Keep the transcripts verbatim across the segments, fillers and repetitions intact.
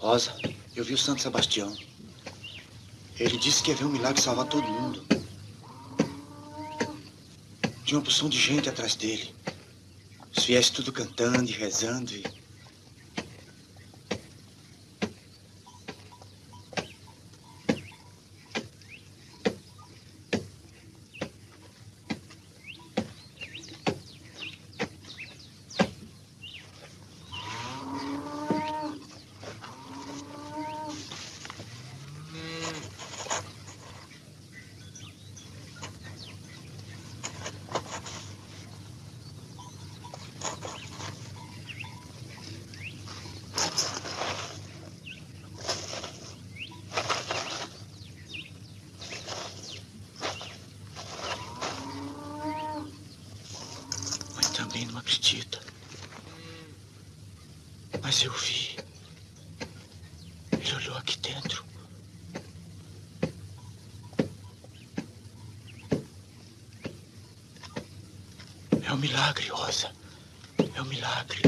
Rosa, eu vi o Santo Sebastião. Ele disse que ia ver um milagre salvar todo mundo. Tinha uma porção de gente atrás dele. Os fiéis tudo cantando e rezando e... Mas eu vi. Ele olhou aqui dentro. É um milagre, Rosa. É um milagre.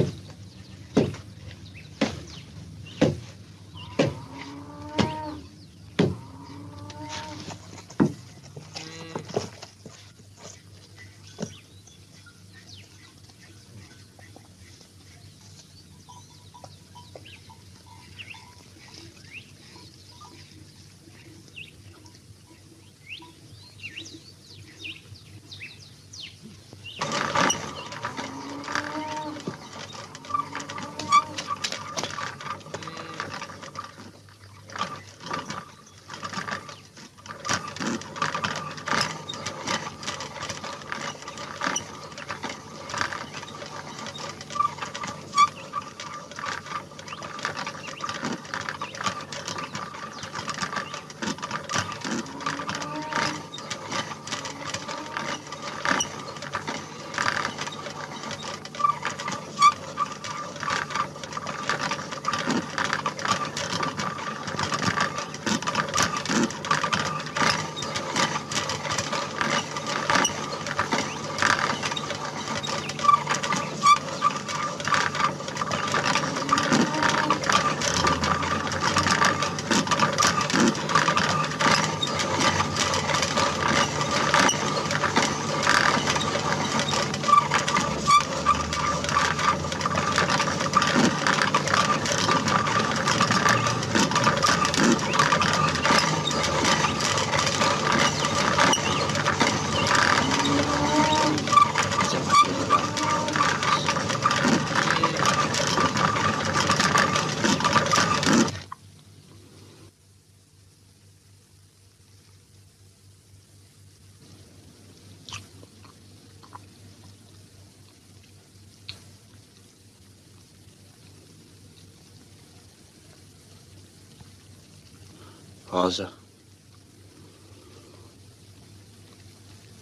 Rosa,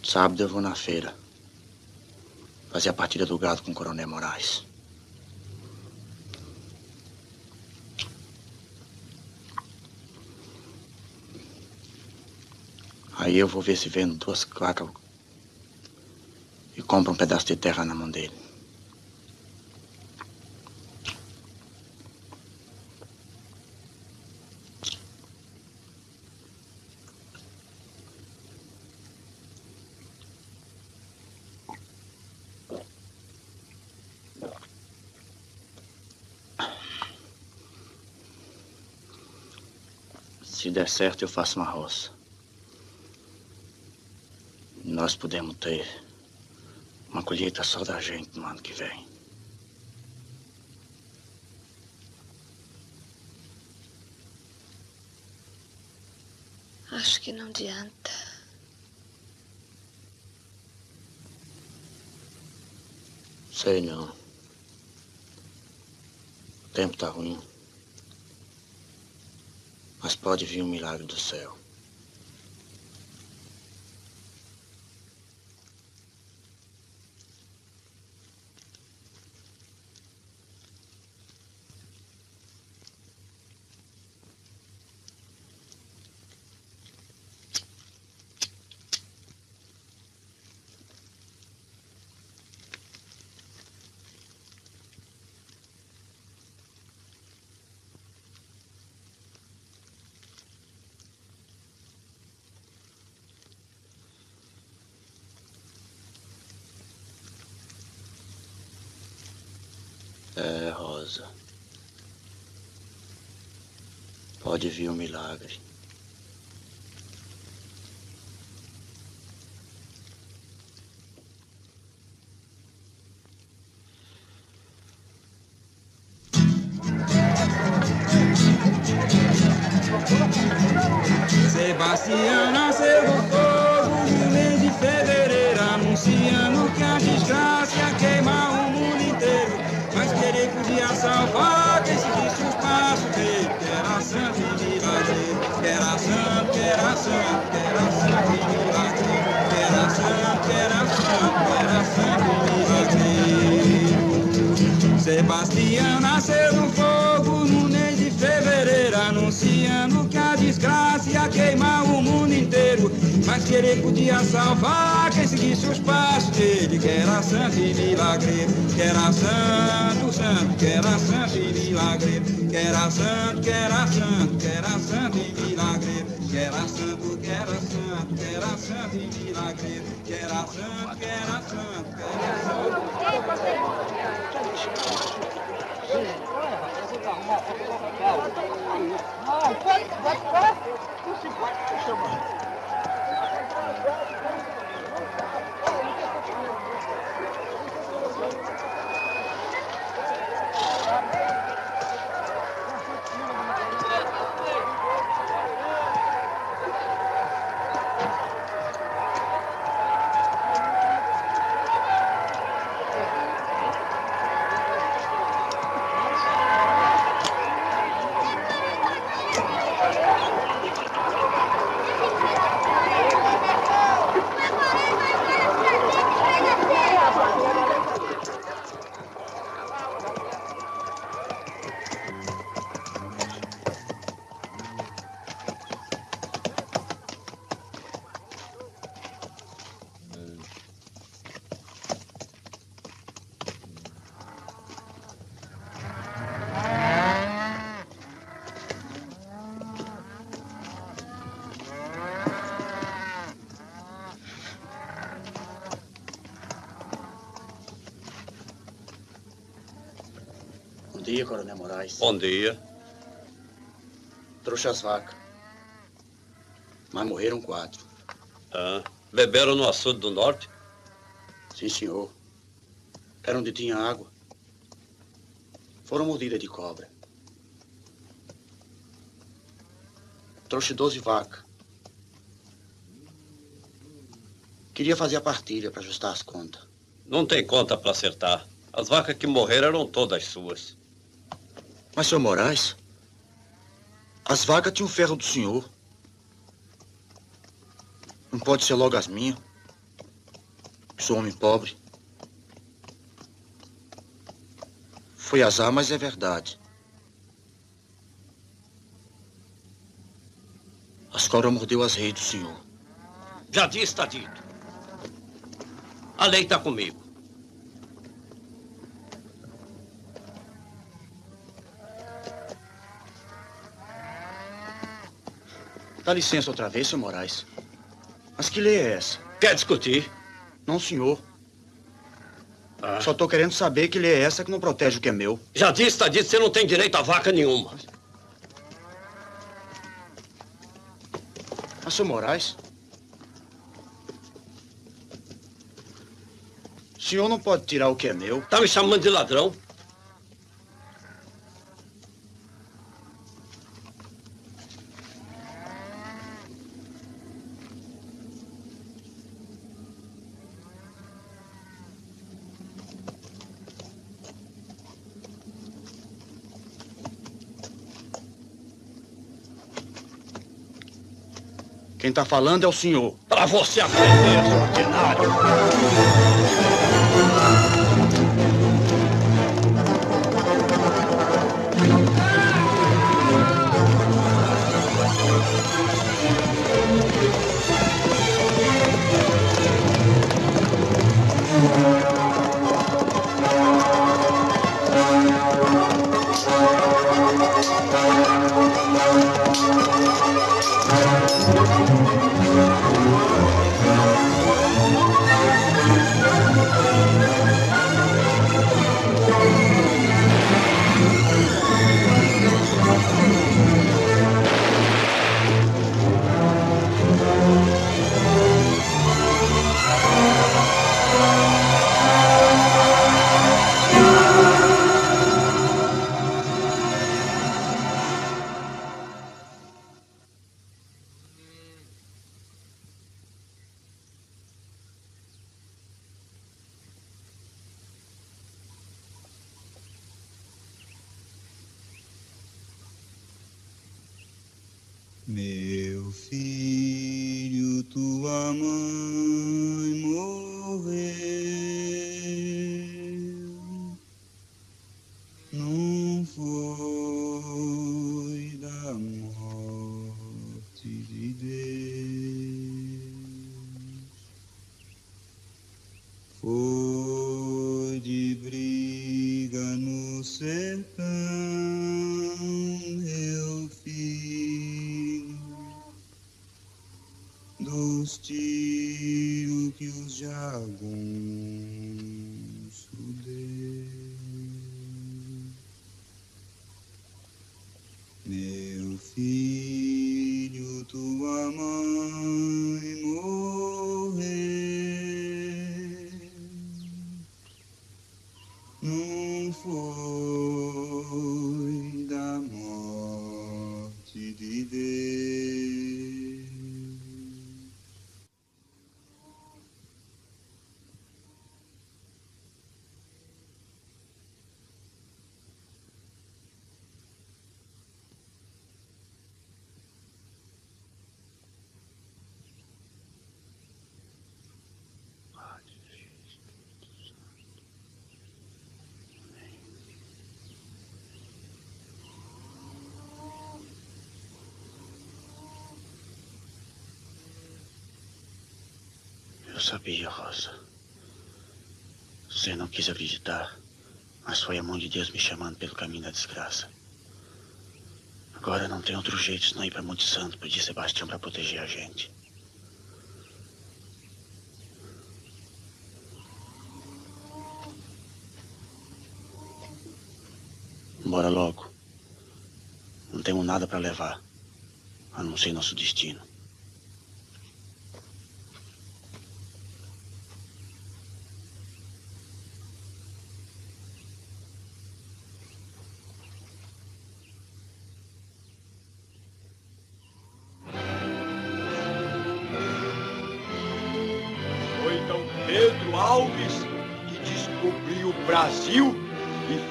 sábado eu vou na feira fazer a partida do gado com o coronel Moraes. Aí eu vou ver se vendo duas clacas e compro um pedaço de terra na mão dele. Se der certo, eu faço uma roça. Nós podemos ter uma colheita só da gente no ano que vem. Acho que não adianta. Sei não. O tempo tá ruim. Mas pode vir um milagre do céu. pode vir um milagre. Sebastião nasceu no fogo no mês de fevereiro, anunciando que a desgraça ia queimar o mundo inteiro. Mas querer podia salvar quem seguisse os passos dele, que era santo e milagreiro, que era santo, que era santo, que era santo e milagreiro, que era santo, que era santo, que era santo e milagreiro. Sebastião nasceu no fogo no mês de fevereiro, anunciando que a desgraça ia queimar o mundo inteiro. Mas querer podia salvar quem seguisse os passos dele, que era santo e milagreiro, que era santo, santo, que era santo e milagreiro, que era santo, que era santo, que era santo e milagreiro, que era santo, que era santo, que era santo e milagreiro, que era santo, que era santo, que era santo. Não, vai, vai, vai. Não se pode me chamar. Bom dia, Coronel Moraes. Bom dia. Trouxe as vacas, mas morreram quatro. Ah, beberam no açude do norte? Sim, senhor. Era onde tinha água. Foram mordidas de cobra. Trouxe doze vacas. Queria fazer a partilha para ajustar as contas. Não tem conta para acertar. As vacas que morreram eram todas suas. Mas, senhor Moraes, as vacas tinham ferro do senhor. Não pode ser logo as minhas. Sou homem pobre. Foi azar, mas é verdade. As cobras mordeu as reis do senhor. Já disse, está dito. A lei está comigo. Dá licença outra vez, senhor Moraes. Mas que lei é essa? Quer discutir? Não, senhor. Ah. Só estou querendo saber que lei é essa que não protege o que é meu. Já disse, está dito, você não tem direito a vaca nenhuma. Mas, Mas senhor Moraes... O senhor não pode tirar o que é meu. Está me chamando de ladrão? Quem está falando é o senhor. Para você aprender, seu ordinário. Thank you. Meu filho, tua mãe morreu, não foi da morte de Deus, foi de briga no sertão, meu filho. Dos tiros que os jagunços deu. Meu filho, tua mãe morreu, não foi da morte de Deus. Eu sabia, Rosa. Você não quis acreditar, mas foi a mão de Deus me chamando pelo caminho da desgraça. Agora não tem outro jeito senão ir para Monte Santo pedir Sebastião para proteger a gente. Bora logo. Não temos nada para levar, a não ser nosso destino.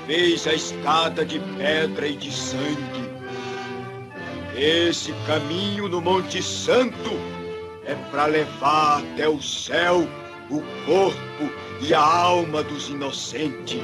Fez a escada de pedra e de sangue. Esse caminho no Monte Santo é para levar até o céu o corpo e a alma dos inocentes.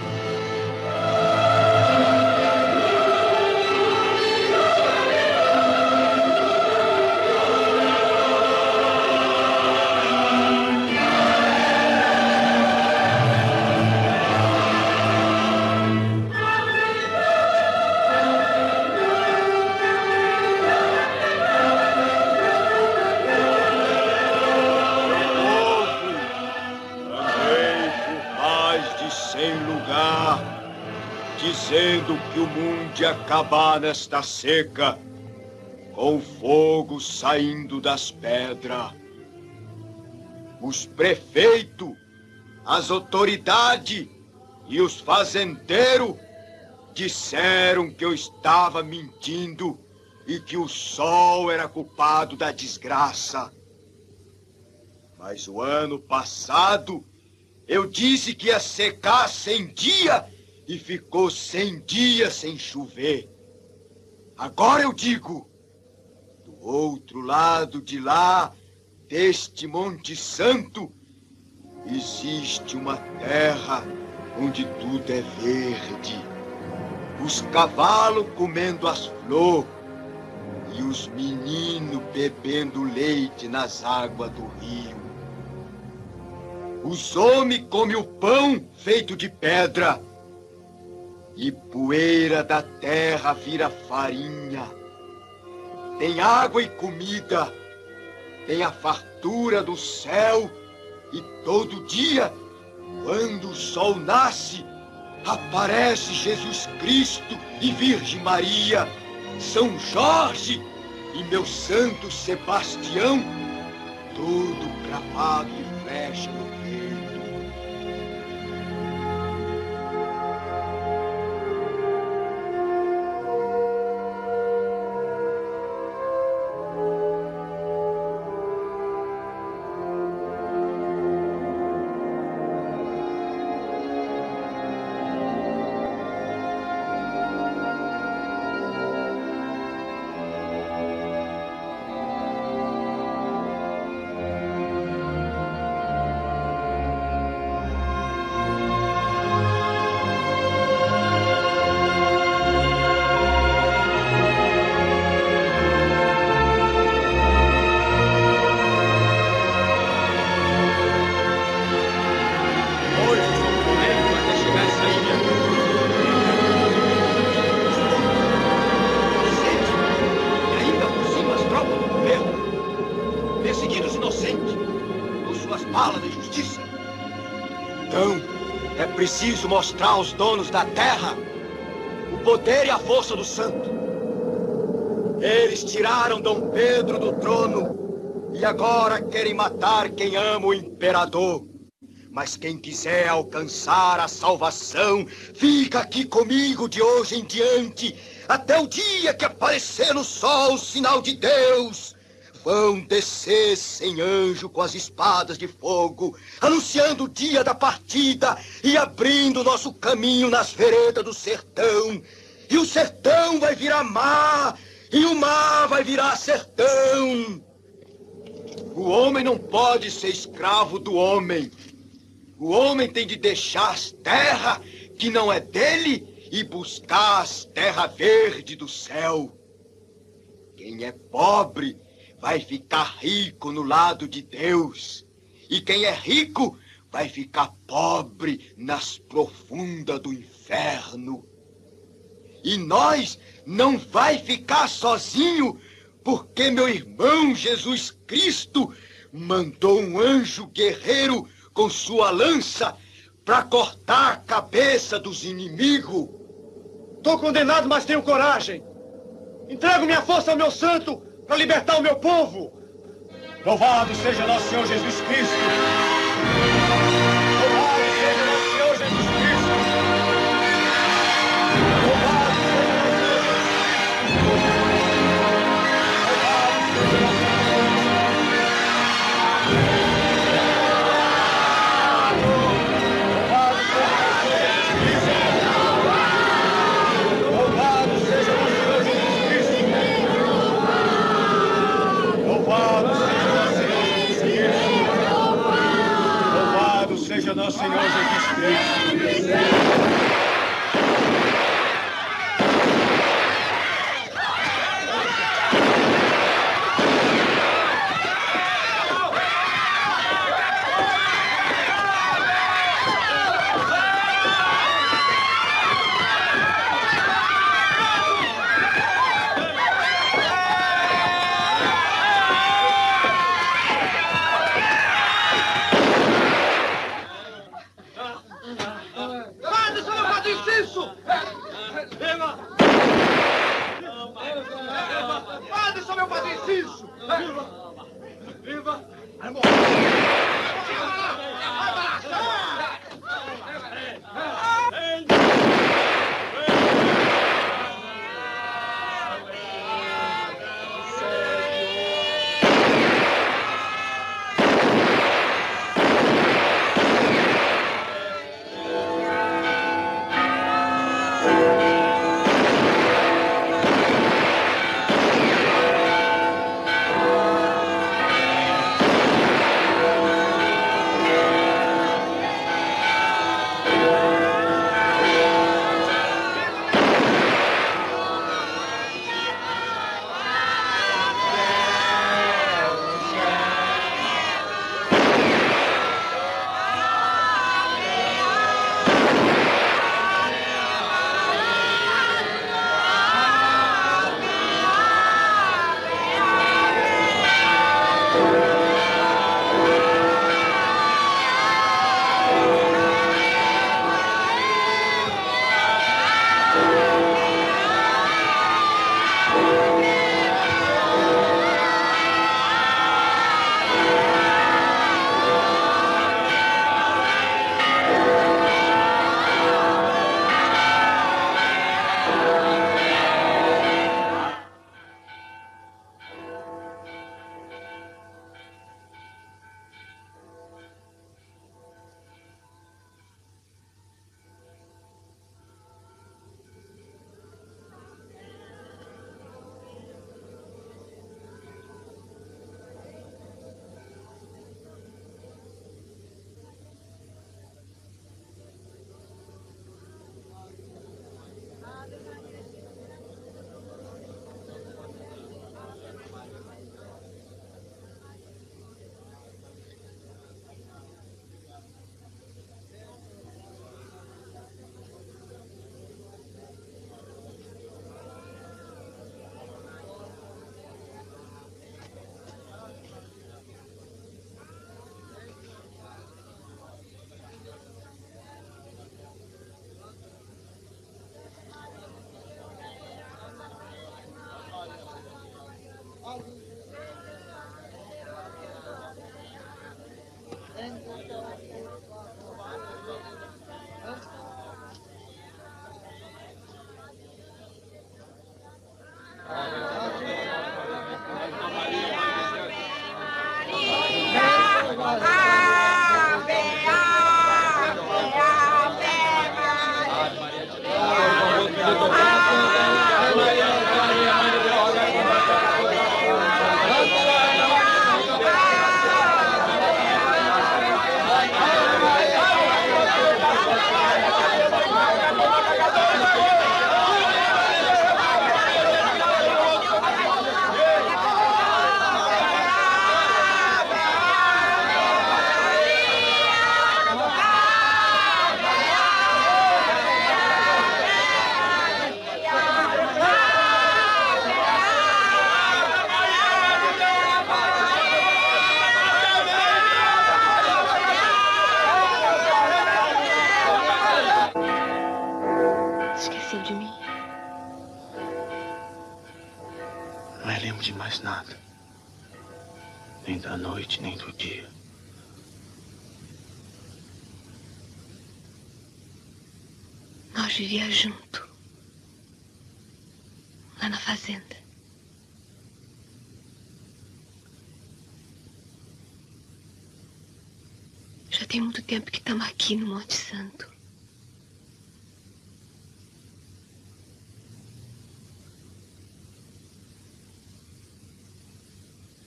Dizendo que o mundo ia acabar nesta seca, com fogo saindo das pedras. Os prefeitos, as autoridades e os fazendeiros disseram que eu estava mentindo e que o sol era culpado da desgraça. Mas o ano passado, eu disse que ia secar cem dias e ficou cem dias sem chover. Agora eu digo, do outro lado de lá, deste Monte Santo, existe uma terra onde tudo é verde. Os cavalos comendo as flores e os meninos bebendo leite nas águas do rio. Os homens comem o pão feito de pedra e poeira da terra vira farinha. Tem água e comida, tem a fartura do céu, e todo dia, quando o sol nasce, aparece Jesus Cristo e Virgem Maria, São Jorge e meu santo Sebastião, todo cravado e flecha no peito. preciso mostrar aos donos da terra o poder e a força do santo. Eles tiraram Dom Pedro do trono e agora querem matar quem ama o imperador. Mas quem quiser alcançar a salvação, fica aqui comigo de hoje em diante, até o dia que aparecer no sol o sinal de Deus. Vão descer sem anjo com as espadas de fogo, anunciando o dia da partida e abrindo nosso caminho nas veredas do sertão. E o sertão vai virar mar, e o mar vai virar sertão. O homem não pode ser escravo do homem. O homem tem de deixar as terras que não é dele e buscar as terras verdes do céu. Quem é pobre vai ficar rico no lado de Deus. E quem é rico vai ficar pobre nas profundas do inferno. E nós não vai ficar sozinho, porque meu irmão Jesus Cristo mandou um anjo guerreiro com sua lança para cortar a cabeça dos inimigos. Estou condenado, mas tenho coragem. Entrego minha força ao meu santo para libertar o meu povo. Louvado seja nosso Senhor Jesus Cristo. Louvado seja nosso Senhor Jesus Cristo. Louvado seja nosso Senhor Jesus Cristo. Louvado seja nosso Senhor Jesus Cristo. Seja nosso Senhor Jesus Cristo. mais lembro de mais nada. Nem da noite, nem do dia. Nós vivíamos junto. Lá na fazenda. Já tem muito tempo que estamos aqui no Monte Santo.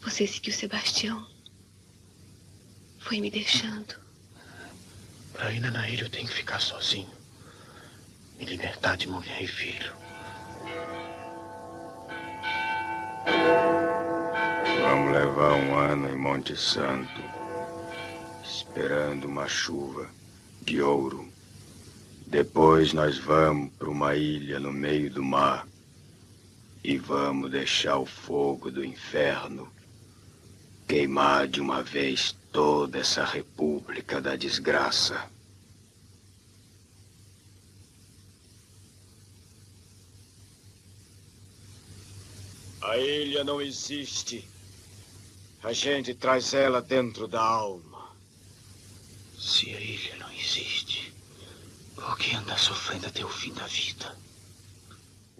Você seguiu Sebastião. Foi me deixando. Pra ir na ilha eu tenho que ficar sozinho. Me libertar de mulher e filho. Vamos levar um ano em Monte Santo, esperando uma chuva de ouro. Depois nós vamos para uma ilha no meio do mar e vamos deixar o fogo do inferno queimar de uma vez toda essa república da desgraça. A ilha não existe. A gente traz ela dentro da alma. Se a ilha não existe, por que andar sofrendo até o fim da vida?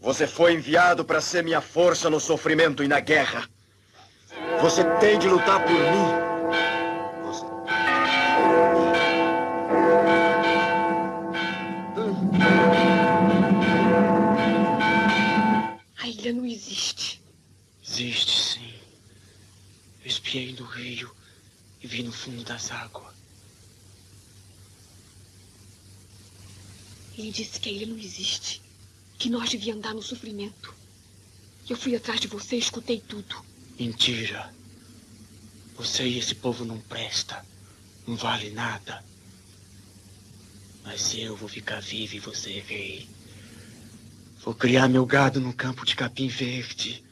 Você foi enviado para ser minha força no sofrimento e na guerra. Você tem de lutar por mim. Você... A ilha não existe. Existe, sim. Eu espiei no rio e vi no fundo das águas. Ele disse que a ilha não existe. Que nós devíamos andar no sofrimento. Eu fui atrás de você e escutei tudo. Mentira. Você e esse povo não presta. Não vale nada. Mas eu vou ficar vivo e você rei. Vou criar meu gado no campo de capim verde.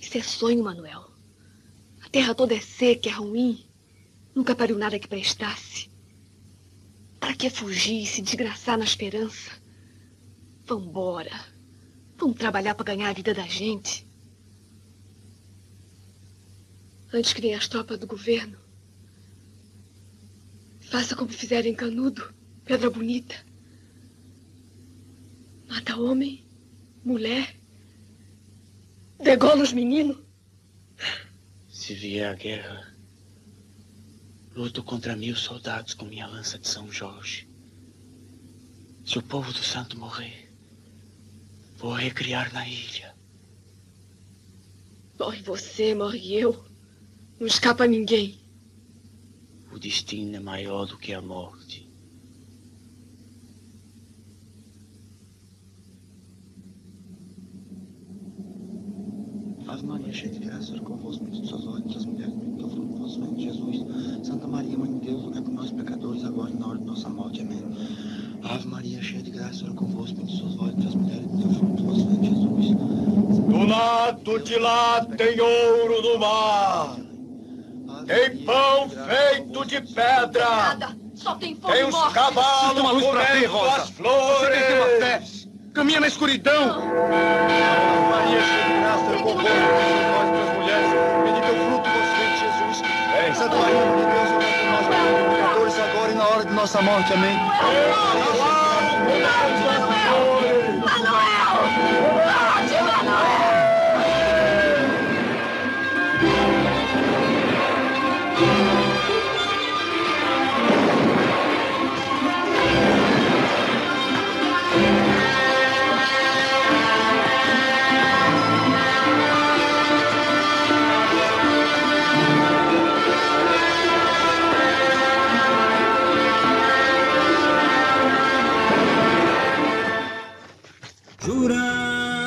Isso é sonho, Manuel. A terra toda é seca, é ruim. Nunca pariu nada que prestasse. Para que fugir e se desgraçar na esperança? Vambora. Vamos trabalhar para ganhar a vida da gente. Antes que venha as tropas do governo. Faça como fizeram em Canudo, Pedra Bonita. Mata homem, mulher, degola os meninos. Se vier a guerra, luto contra mil soldados com minha lança de São Jorge. Se o povo do santo morrer, vou recriar na ilha. Morre você, morre eu. Não escapa a ninguém. O destino é maior do que a morte. Ave Maria, cheia de graça, o convosco, bendito sois vós entre as mulheres, bendito é o fruto do vosso ventre, Jesus. Santa Maria, Mãe de Deus, rogai por nós, pecadores, agora e na hora de nossa morte. Amém. Ave Maria, cheia de graça, o convosco, bendito sois vós entre as mulheres, bendito é o fruto do vosso ventre, Jesus. Do lado de lá tem ouro do mar. Tem pão feito de pedra. Nada. Só tem fogo. Tem os cavalos uma luz comendo pra ti, as flores. Você tem uma fé. Caminha na escuridão. Não. Maria, cheia de graça, eu concordo com nós, minhas mulheres. Bendito o fruto do ventre, Jesus. Vem. Santa Maria, de Deus, rogai por nós, pecadores, agora e na hora de nossa morte. Amém. Manuel! Manuel! Manuel! Manuel! Jura!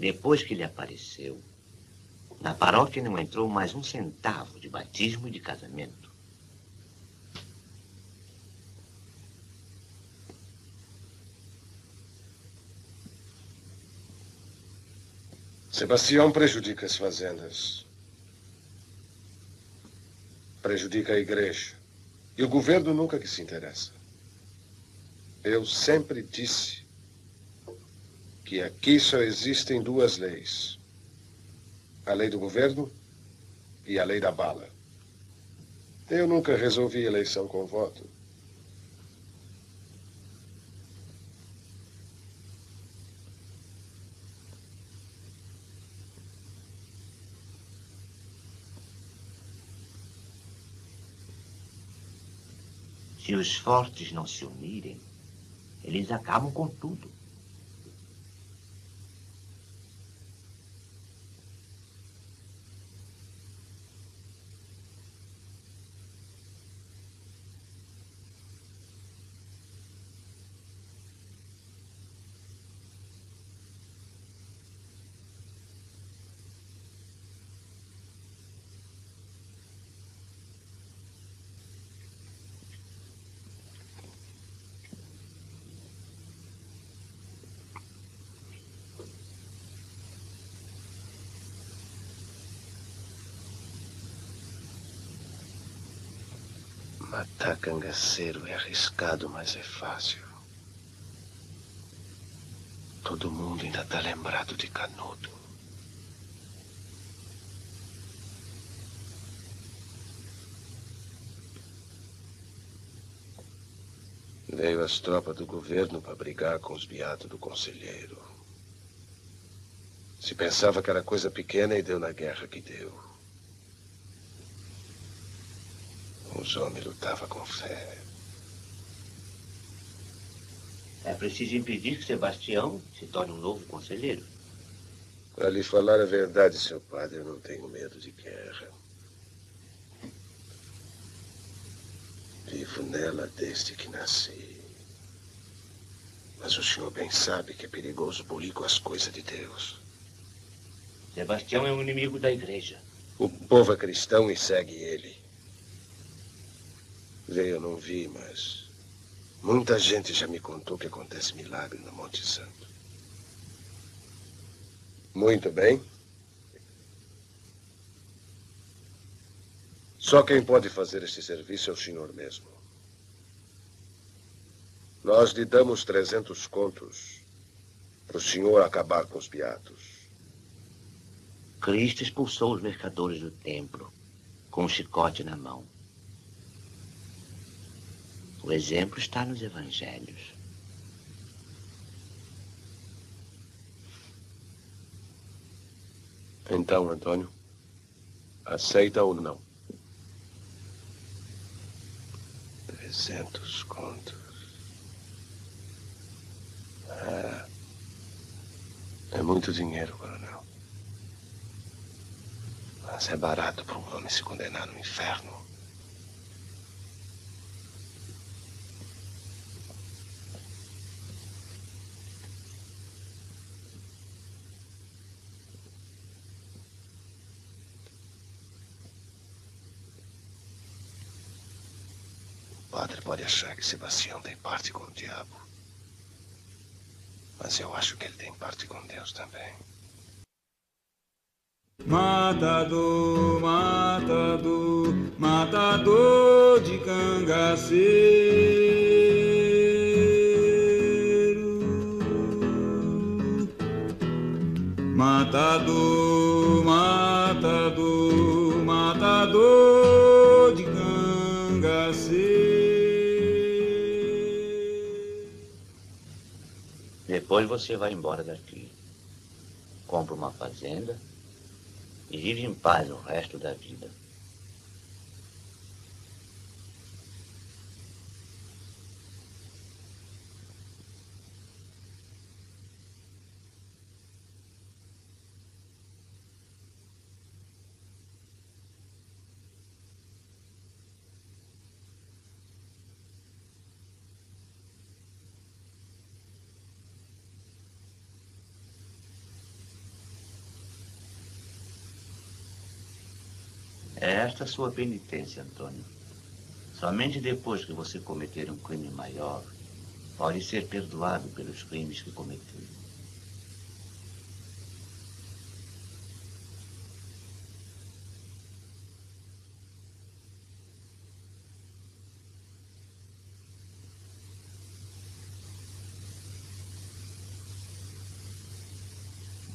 Depois que ele apareceu, na paróquia não entrou mais um centavo de batismo e de casamento. Sebastião prejudica as fazendas. Prejudica a igreja. E o governo nunca que se interessa. Eu sempre disse que aqui só existem duas leis. A lei do governo e a lei da bala. Eu nunca resolvi eleição com voto. Se os fortes não se unirem, eles acabam com tudo. Matar cangaceiro é arriscado, mas é fácil. Todo mundo ainda está lembrado de Canudo. Veio as tropas do governo para brigar com os beatos do Conselheiro. Se pensava que era coisa pequena e deu na guerra que deu. Os homens lutavam com fé. É preciso impedir que Sebastião se torne um novo conselheiro. Para lhe falar a verdade, seu padre, eu não tenho medo de guerra. Vivo nela desde que nasci. Mas o senhor bem sabe que é perigoso bulir com as coisas de Deus. Sebastião é um inimigo da igreja. O povo é cristão e segue ele. Veio, eu não vi, mas muita gente já me contou que acontece milagre no Monte Santo. Muito bem. Só quem pode fazer este serviço é o senhor mesmo. Nós lhe damos trezentos contos para o senhor acabar com os beatos. Cristo expulsou os mercadores do templo com um chicote na mão. O exemplo está nos evangelhos. Então, Antônio, aceita ou não? Trezentos contos. Ah, é muito dinheiro, coronel. Mas é barato para um homem se condenar no inferno. O padre pode achar que Sebastião tem parte com o diabo. Mas eu acho que ele tem parte com Deus também. Matador, matador, matador de cangaceiro. Matador, matador, matador de cangaceiro. Depois você vai embora daqui, compra uma fazenda e vive em paz o resto da vida. É esta sua penitência, Antônio. Somente depois que você cometer um crime maior, pode ser perdoado pelos crimes que cometeu.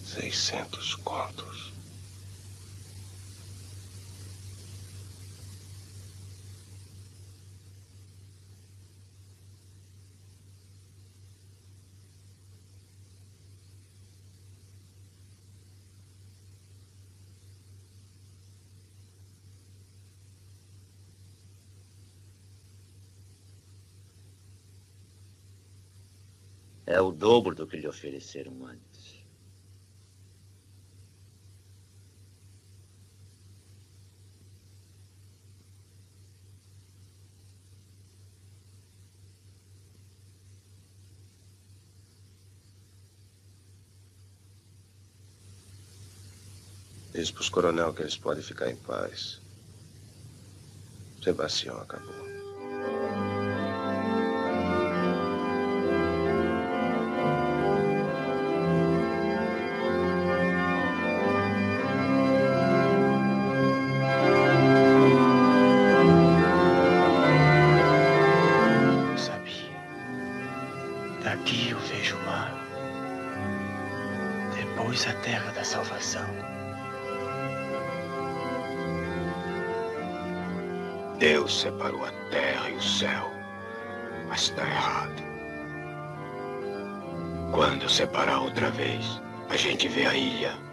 Seiscentos contos. É o dobro do que lhe ofereceram antes. Diz para os coronel que eles podem ficar em paz. Sebastião acabou. Eu sabia. Daqui eu vejo o mar. Depois a terra da salvação. Deus separou a terra e o céu, mas está errado. Quando separar outra vez, a gente vê a ilha.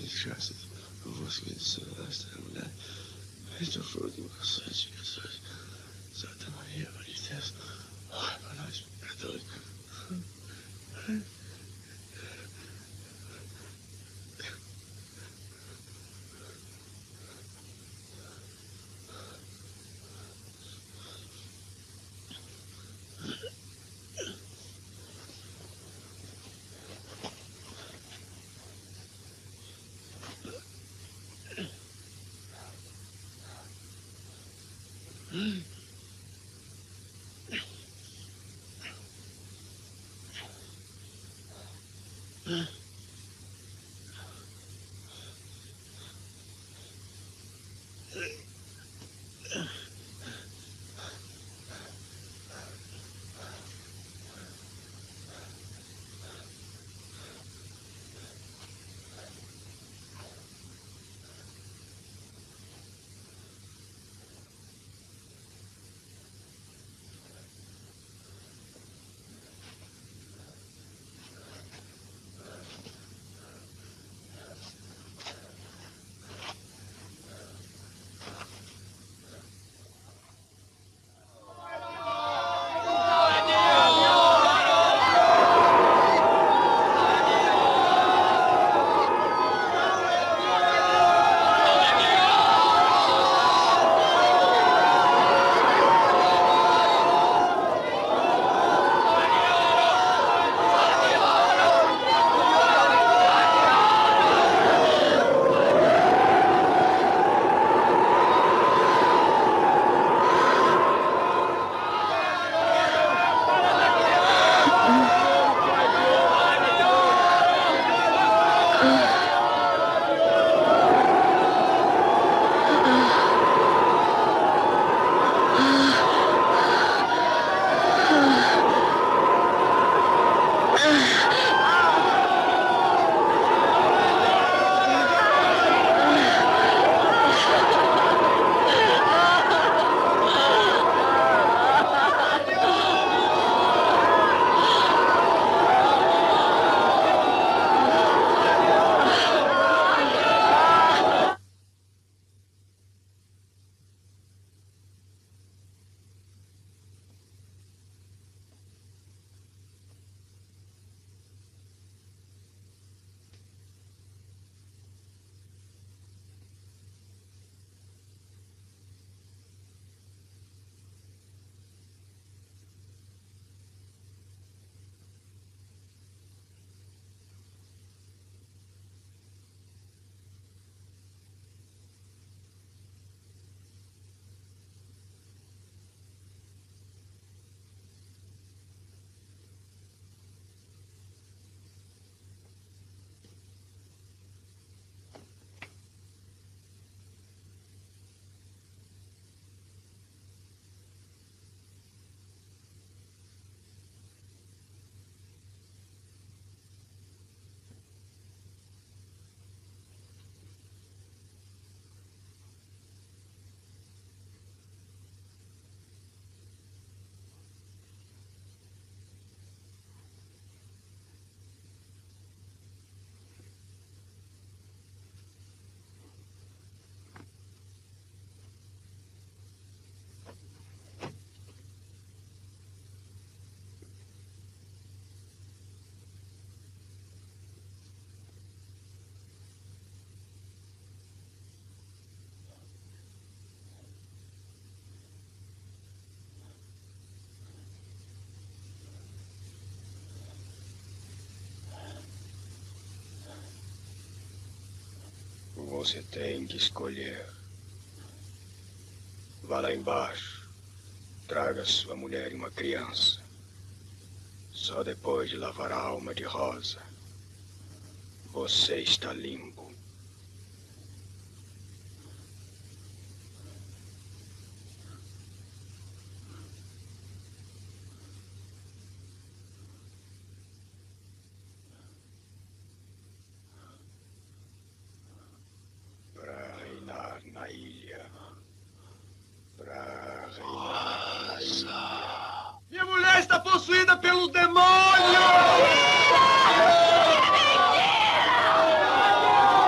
Desgraça, eu vou seguir de cima desta mulher. Este é o fruto de invocações de Jesus. Santa Maria Bonita, morre para nós, pecadores. Você tem que escolher. Vá lá embaixo. Traga sua mulher e uma criança. Só depois de lavar a alma de Rosa, você está limpo. Demônio! Mentira, mentira, mentira!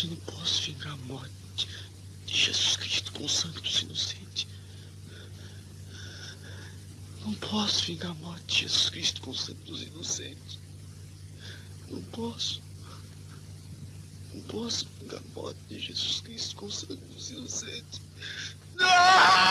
se não posso vingar a morte de Jesus Cristo com o sangue dos inocentes. Não posso vingar a morte de Jesus Cristo com o sangue dos inocentes. Não posso. Não posso vingar a morte de Jesus Cristo com o sangue dos inocentes. Não!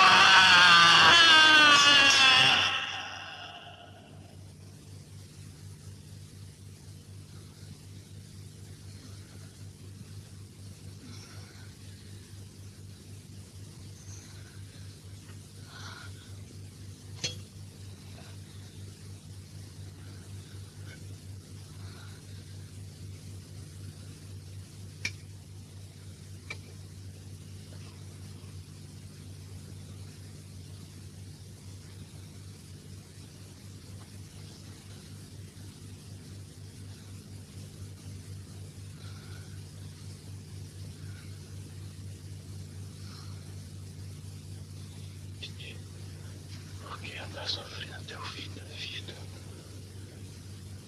Sofrendo até o fim da vida.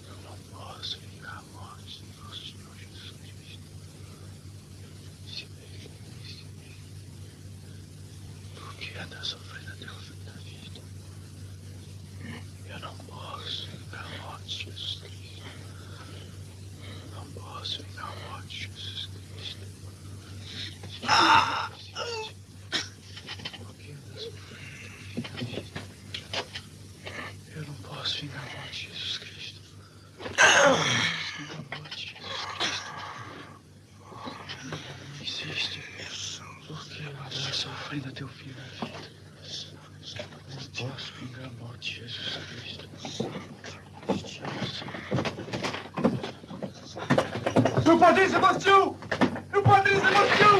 Eu não posso vingar a morte do nosso Senhor Jesus Cristo. Se bem, se bem. Porque anda sofrendo até o fim da vida. Eu não posso vingar a morte de Jesus Cristo. Eu não posso vingar a morte de Jesus Cristo. Ah! O Padim Sebastião! O Padim Sebastião!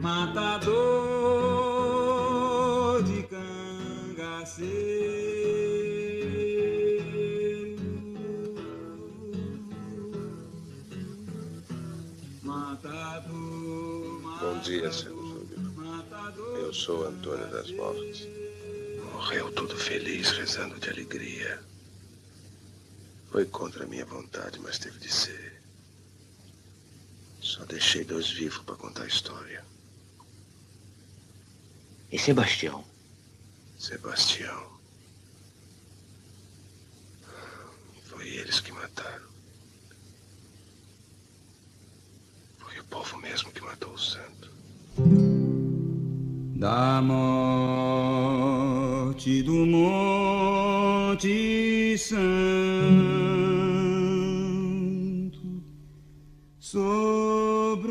Matador de cangaceiro, dia, seu Júlio. Eu sou Antônio das Mortes. Morreu todo feliz, rezando de alegria. Foi contra a minha vontade, mas teve de ser. Só deixei dois vivos para contar a história. E Sebastião? Sebastião. Foi eles que mataram. Foi o povo mesmo que matou o santo. Da morte do Monte Santo sobrou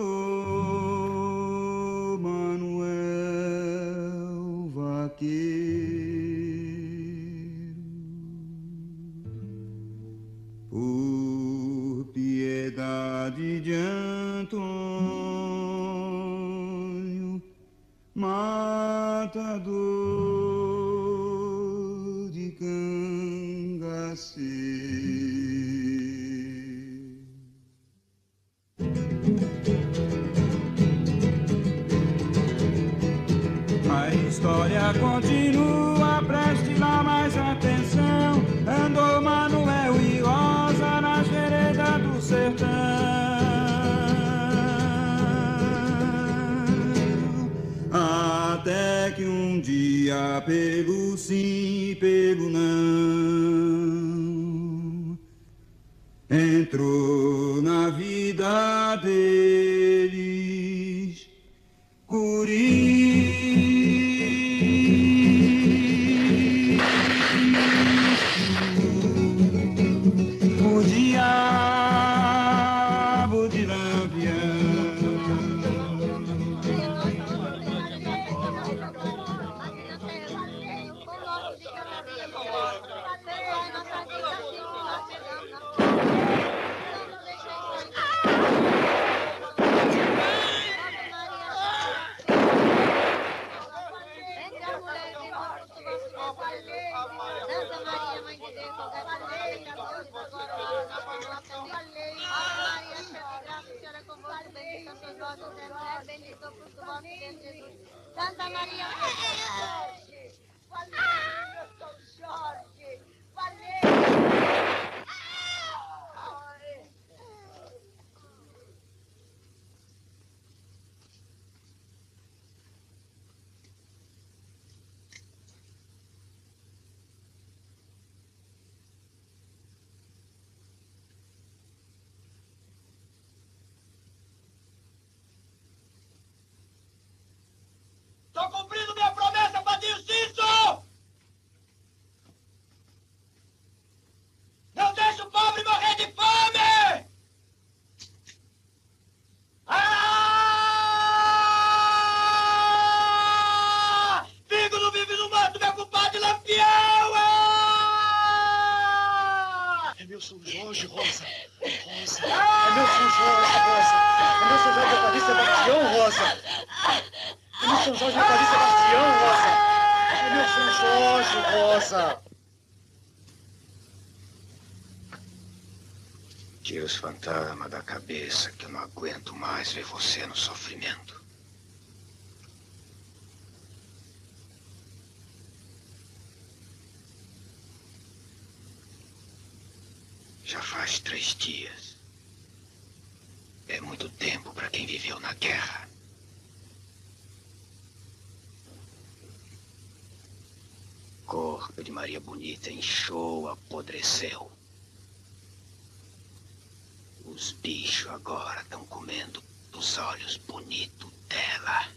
Manuel Vaqueiro. De Antônio, matador de cangaceiro. A história continua, preste lá mais atenção. Andou Manuel e Rosa nas veredas do sertão. Até que um dia, pelo sim, pelo não, entrou na vida deles Corisco. O diabo de Lampião. Santa Maria, Jorge, cumprindo minha promessa, Padim Ciço! Não deixe o pobre morrer de fome! Ah! Fico no vivo no mato, meu compadre Lampião! Ah! É meu São Jorge, Rosa! Rosa! Ah! É meu São Jorge, Rosa! É meu São Jorge, Padre Sebastião, Rosa! É meu São Jorge, Paris Sebastião, Rosa! É meu São Jorge, Rosa! Tira os fantasmas da cabeça, que eu não aguento mais ver você no sofrimento. Já faz três dias. É muito tempo para quem viveu na guerra. O corpo de Maria Bonita inchou, apodreceu. Os bichos agora estão comendo os olhos bonitos dela.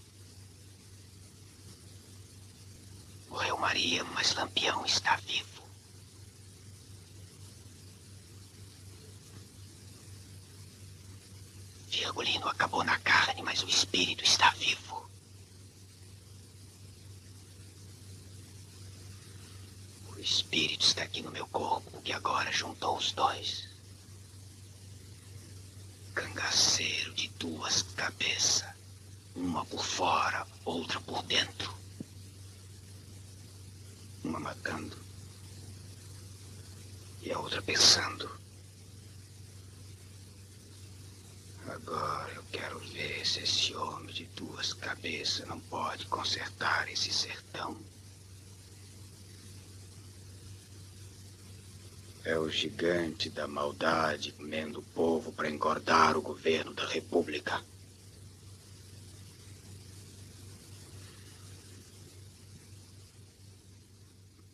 Morreu Maria, mas Lampião está vivo. Virgulino acabou na carne, mas o espírito está vivo. O espírito está aqui no meu corpo, que agora juntou os dois. Cangaceiro de duas cabeças. Uma por fora, outra por dentro. Uma matando. E a outra pensando. Agora eu quero ver se esse homem de duas duas cabeças não pode consertar esse sertão. É o gigante da maldade comendo o povo para engordar o governo da República.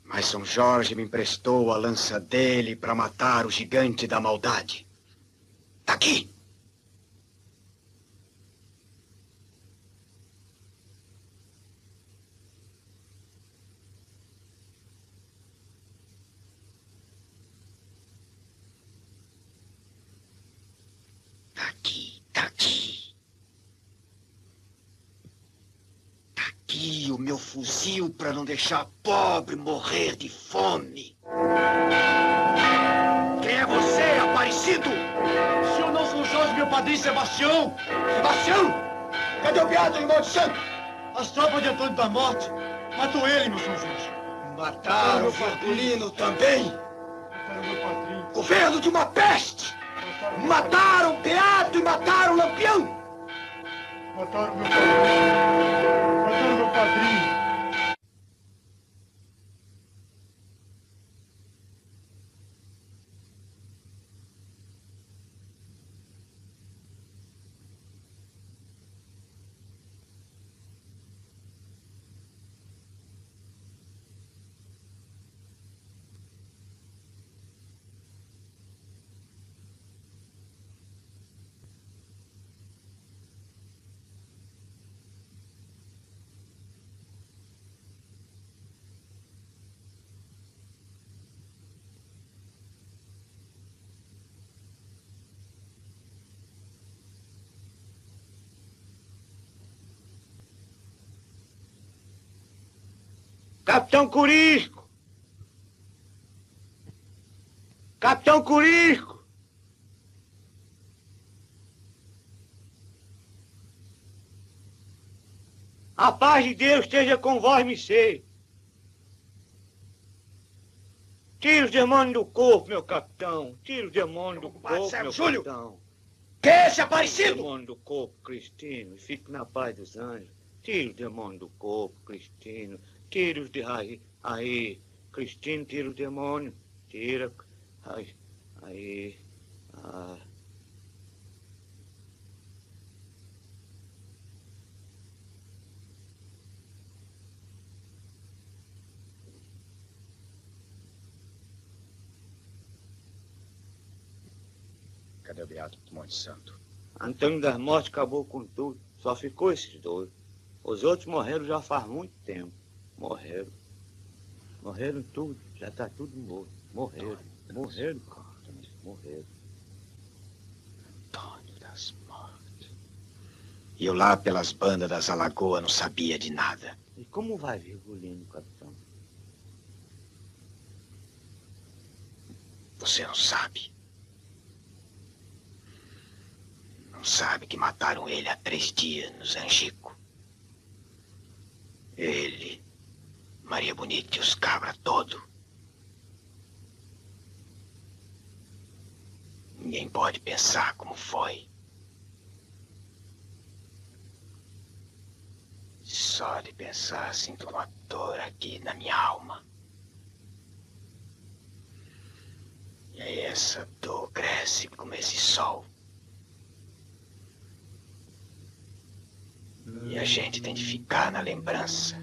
Mas São Jorge me emprestou a lança dele para matar o gigante da maldade. Tá aqui! Fuzil para não deixar pobre morrer de fome. Quem é você, Aparecido? Se eu não for Jorge, meu padrinho Sebastião. Sebastião! Cadê o piado em Monte Santo? As tropas de Antônio da Morte matou ele, meu São Jorge. Mataram o Fardulino também. Mataram meu padrinho. Governo de uma peste! Mataram o Beato e mataram o Lampião! Mataram meu padrinho. Mataram meu padrinho. Capitão Corisco! Capitão Corisco! A paz de Deus esteja com vós, missê. Tira os demônios do corpo, meu capitão. Tira os demônios do corpo, meu capitão. Que é esse Aparecido? Tira os demônios do corpo, Cristino. Fique na paz dos anjos. Tira os demônios do corpo, Cristino. Tira os de aí, aí, Cristino, tira o demônio, tira, aí, aí, ah. Cadê o Beato do Monte Santo? Antônio das Mortes acabou com tudo, só ficou esses dois. Os outros morreram já faz muito tempo. Morreram. Morreram tudo. Já está tudo morto. Morreram. Morreram. Morreram. Antônio das Mortes. E eu lá pelas bandas das Alagoas não sabia de nada. E como vai Virgulino, capitão? Você não sabe. Não sabe que mataram ele há três dias no Zangico. Ele... Maria Bonita e os cabra todo. Ninguém pode pensar como foi. Só de pensar sinto uma dor aqui na minha alma. E aí essa dor cresce como esse sol. E a gente tem de ficar na lembrança.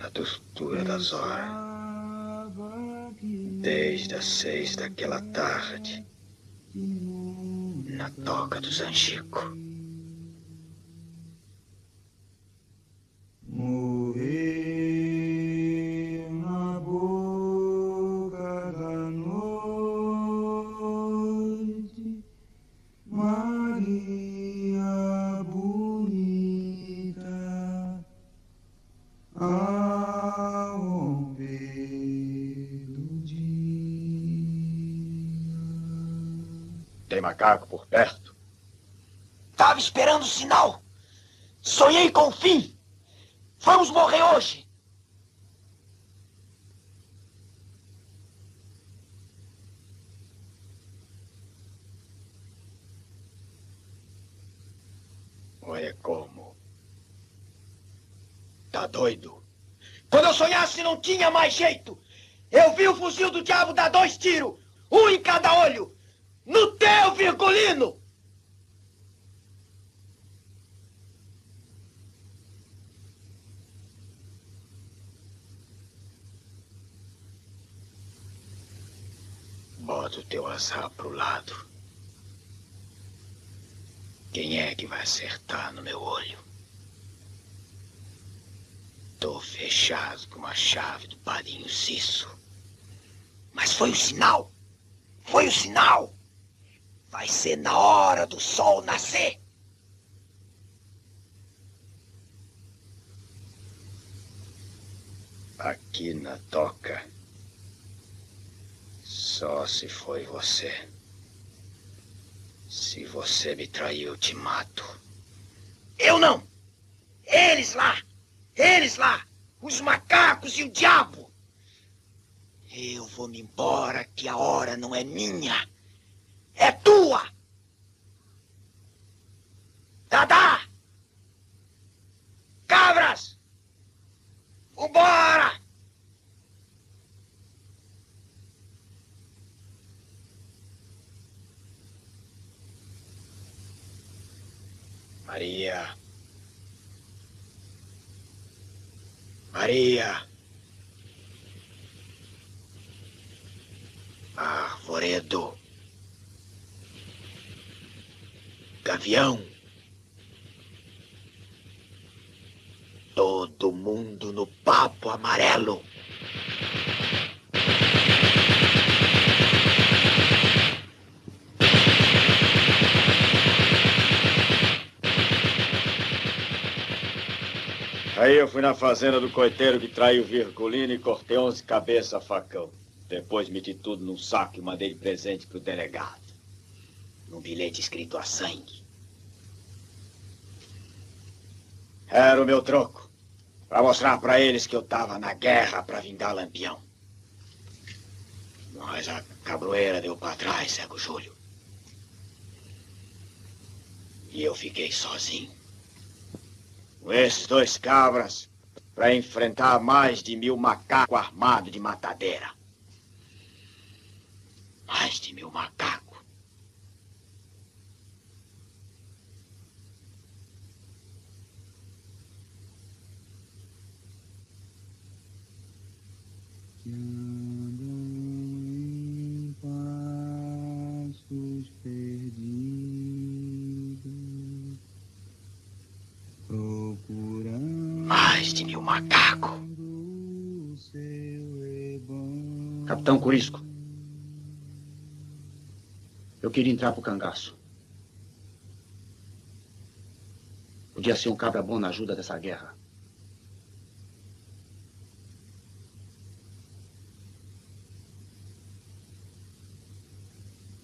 A tortura das horas, desde as seis daquela tarde, na toca do Zangico. Morrer na boca da noite, Maria Bonita. Ah, macaco por perto. Tava esperando o sinal. Sonhei com o fim. Vamos morrer hoje. Olha como. Tá doido? Quando eu sonhasse não tinha mais jeito. Eu vi o fuzil do diabo dar dois tiros, um em cada olho. No teu, Virgulino! Bota o teu azar pro lado. Quem é que vai acertar no meu olho? Tô fechado com a chave do Padim Ciço. Mas foi o sinal! Foi o sinal! Vai ser na hora do sol nascer! Aqui na toca, só se foi você. Se você me traiu, eu te mato. Eu não! Eles lá! Eles lá! Os macacos e o diabo! Eu vou-me embora, que a hora não é minha. É tua! Dadá! Cabras! Vambora! Maria! Maria! Arvoredo! Gavião! Todo mundo no papo amarelo! Aí eu fui na fazenda do coiteiro que traiu o Virgulino e cortei onze cabeças a facão. Depois meti tudo num saco e mandei de presente pro delegado. Num bilhete escrito a sangue. Era o meu troco. Pra mostrar pra eles que eu tava na guerra pra vingar Lampião. Mas a cabroeira deu pra trás, cego Júlio. E eu fiquei sozinho. Com esses dois cabras pra enfrentar mais de mil macacos armados de matadeira. Mais de mil macacos. Que andam em pastos perdidos, procurando mais de mil macacos. Capitão Corisco, eu queria entrar pro cangaço. Podia ser um cabra bom na ajuda dessa guerra.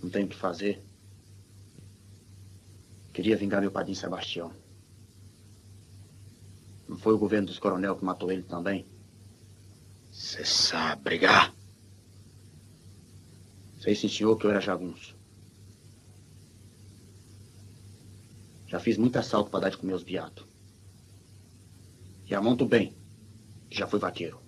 Não tenho o que fazer. Queria vingar meu padim Sebastião. Não foi o governo dos coronel que matou ele também? Você sabe brigar? Você sentiu que eu era jagunço. Já fiz muito assalto para dar de comer os viados. E amonto bem. Já fui vaqueiro.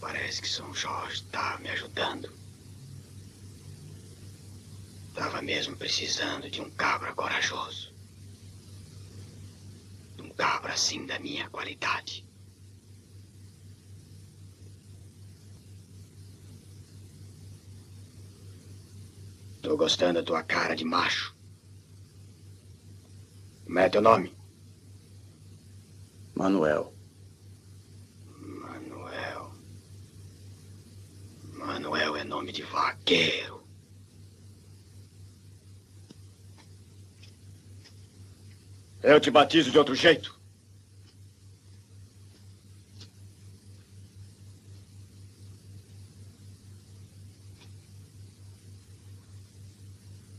Parece que São Jorge tá me ajudando. Tava mesmo precisando de um cabra corajoso. Um cabra assim da minha qualidade. Tô gostando da tua cara de macho. Como é teu nome? Manuel. Manuel é nome de vaqueiro. Eu te batizo de outro jeito.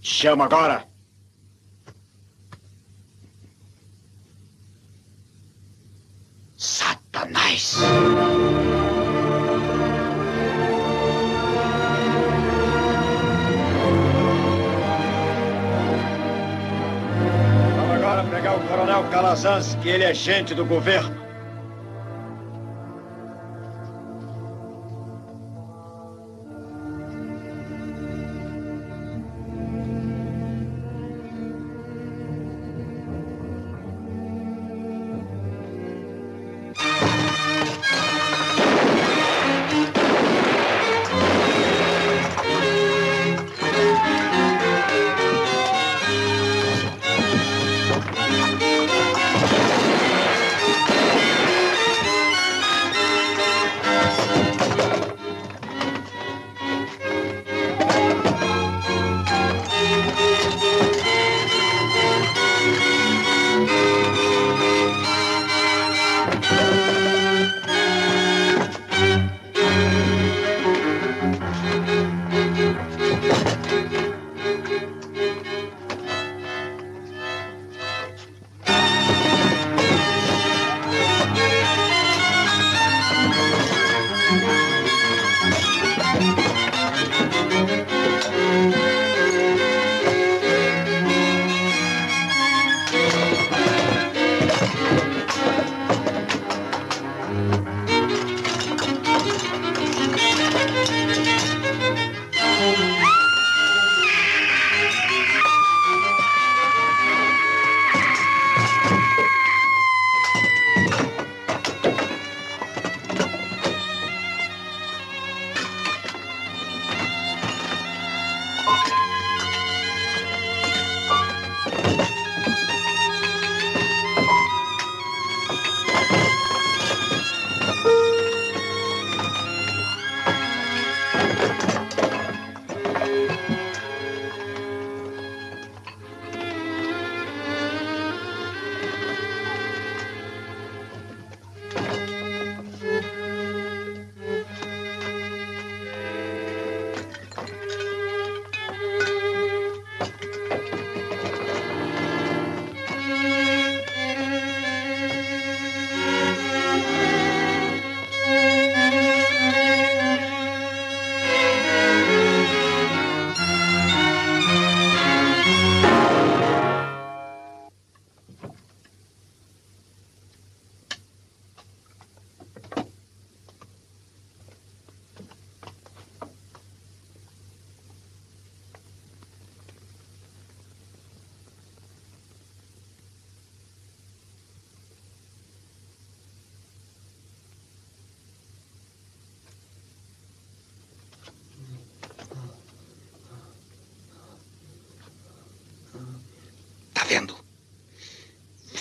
Chama agora. Satanás. Calazans que ele é gente do governo.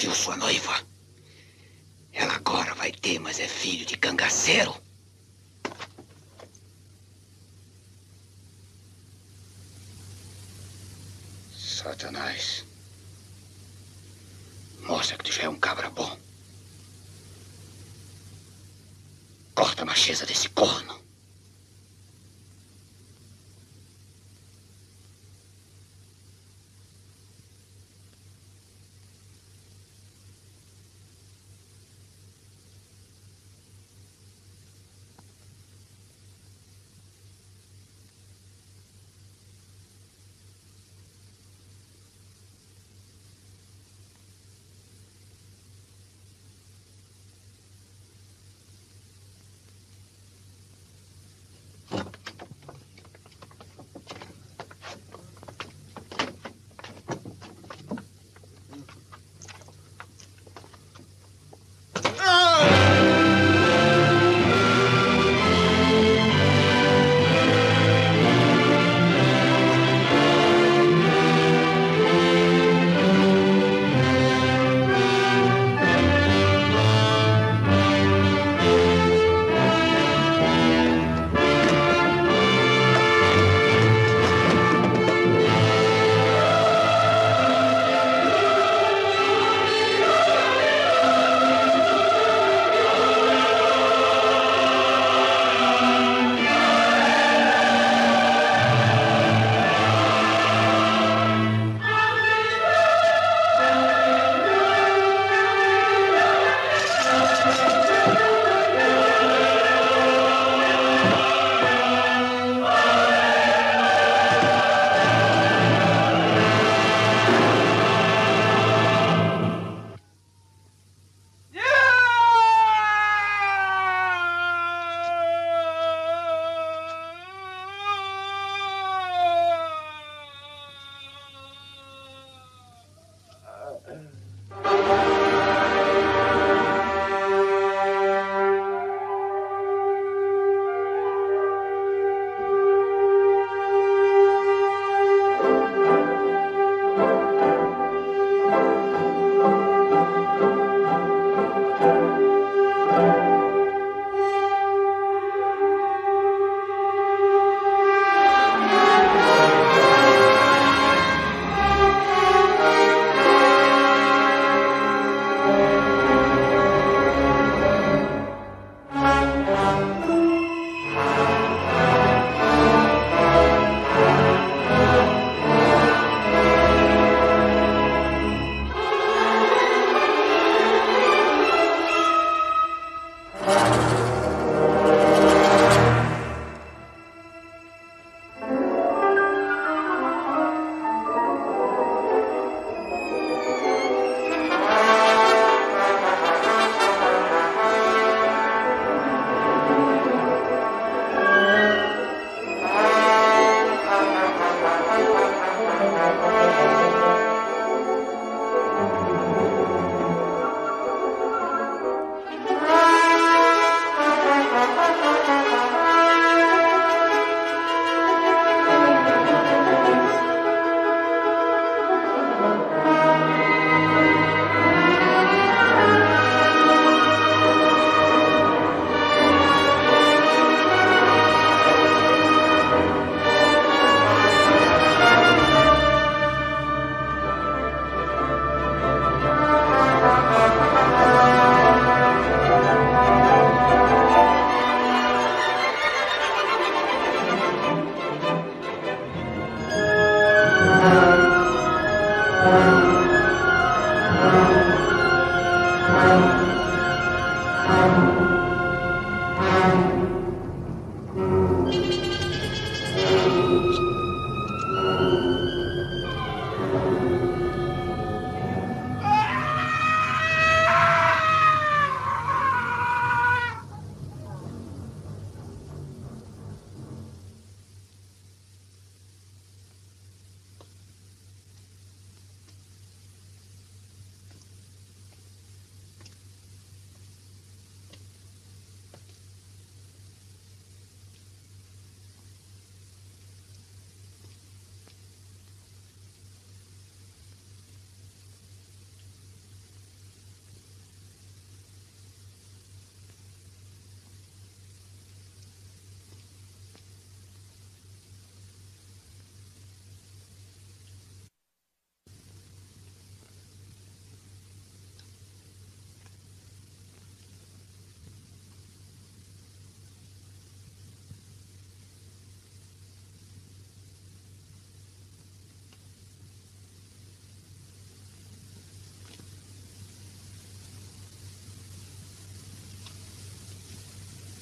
Viu sua noiva? Ela agora vai ter, mas é filho de cangaceiro. Satanás. Mostra que tu já é um cabra bom. Corta a macheza desse corno.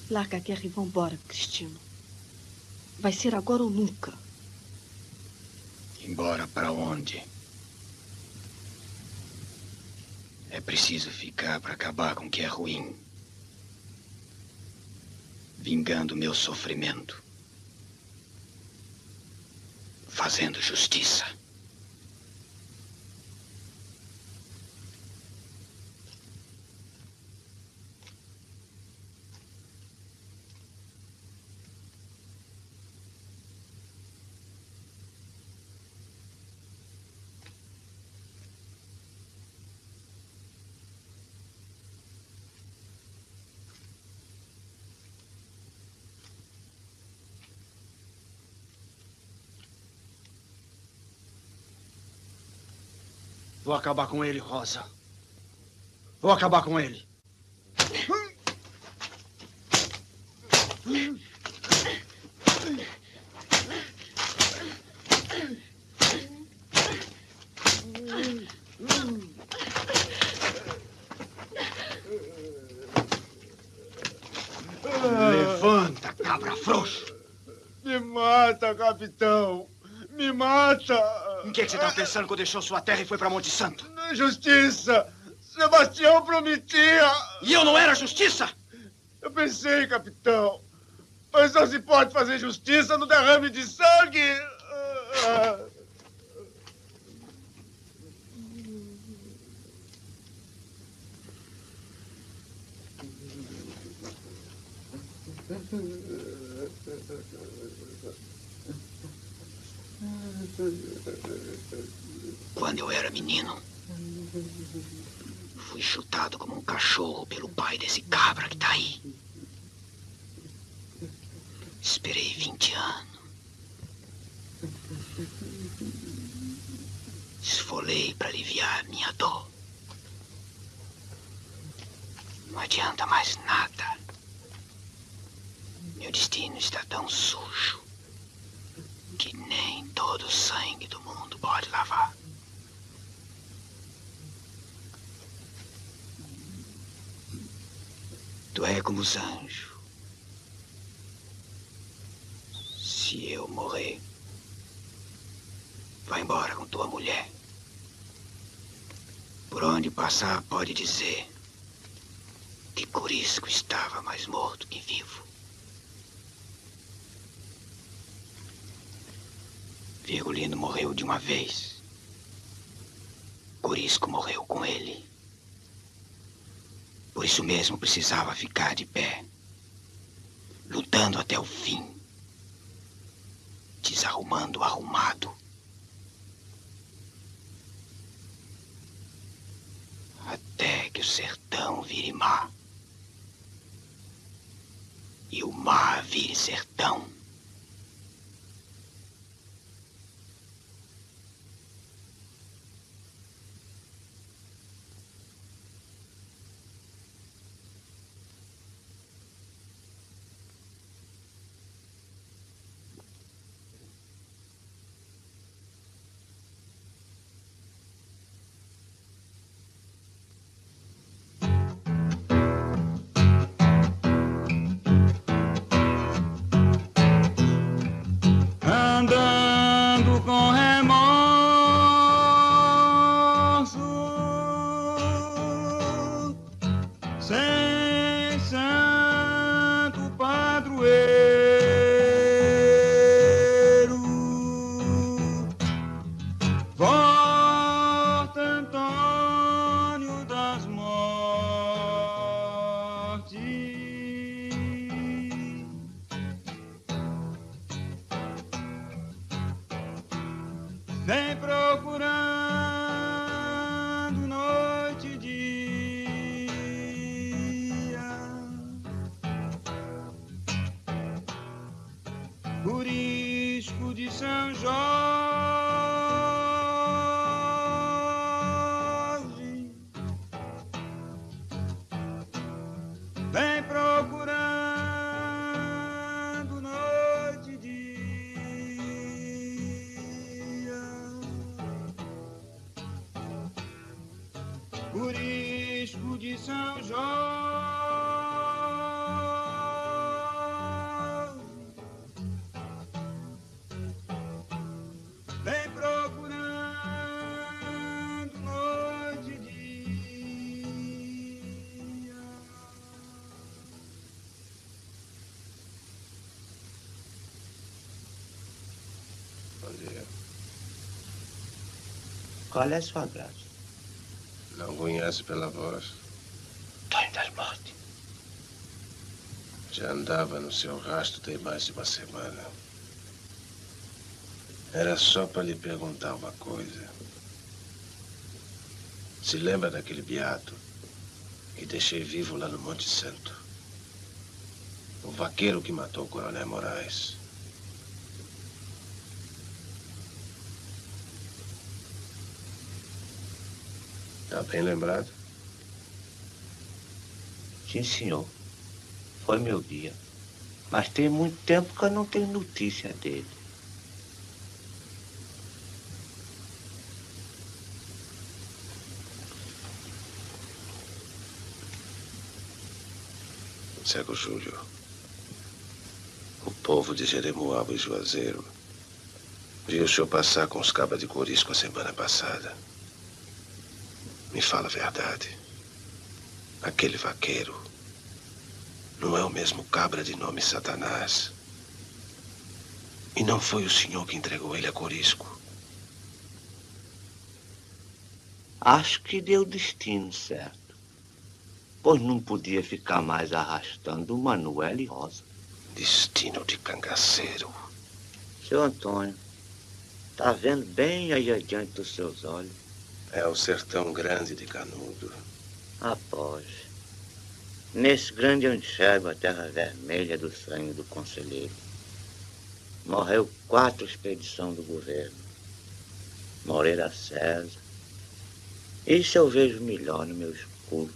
Larga a guerra e vambora, Cristino. Vai ser agora ou nunca. Embora para onde? É preciso ficar para acabar com o que é ruim. Vingando meu sofrimento. Fazendo justiça. Vou acabar com ele, Rosa. Vou acabar com ele. Levanta, cabra frouxo. Me mata, capitão. Me mata. Em que, que você estava pensando quando deixou sua terra e foi para Monte Santo? Justiça! Sebastião prometia! E eu não era justiça? Eu pensei, capitão. Mas não se pode fazer justiça no derrame de sangue! Quando eu era menino, fui chutado como um cachorro pelo pai desse cabra que tá aí. Esperei vinte anos. Esfolei para aliviar a minha dor. Não adianta mais nada. Meu destino está tão sujo que nem todo o sangue do mundo pode lavar. Tu é como os anjos. Se eu morrer, vai embora com tua mulher. Por onde passar pode dizer que Corisco estava mais morto que vivo. Virgulino morreu de uma vez. Corisco morreu com ele. Por isso mesmo precisava ficar de pé, lutando até o fim, desarrumando o arrumado. Até que o sertão vire mar e o mar vire sertão. Corisco de São Jorge. fazer. Qual é a sua graça? Não conhece pela voz? Antônio das Mortes. Já andava no seu rastro tem mais de uma semana. Era só para lhe perguntar uma coisa. Se lembra daquele beato que deixei vivo lá no Monte Santo? O vaqueiro que matou o coronel Moraes. Está bem lembrado? Sim, senhor. Foi meu dia. Mas tem muito tempo que eu não tenho notícia dele. Cego Júlio, o povo de Jeremoabo e Juazeiro viu o senhor passar com os cabas de Corisco a semana passada. Me fala a verdade. Aquele vaqueiro não é o mesmo cabra de nome Satanás. E não foi o senhor que entregou ele a Corisco? Acho que deu destino, certo? Pois não podia ficar mais arrastando Manuel e Rosa. Destino de cangaceiro. Seu Antônio, tá vendo bem aí adiante dos seus olhos? É o sertão grande de Canudo. Após. Nesse grande eu enxergo a terra vermelha do sangue do Conselheiro. Morreu quatro expedições do governo. Moreira César. Isso eu vejo melhor no meu escuro.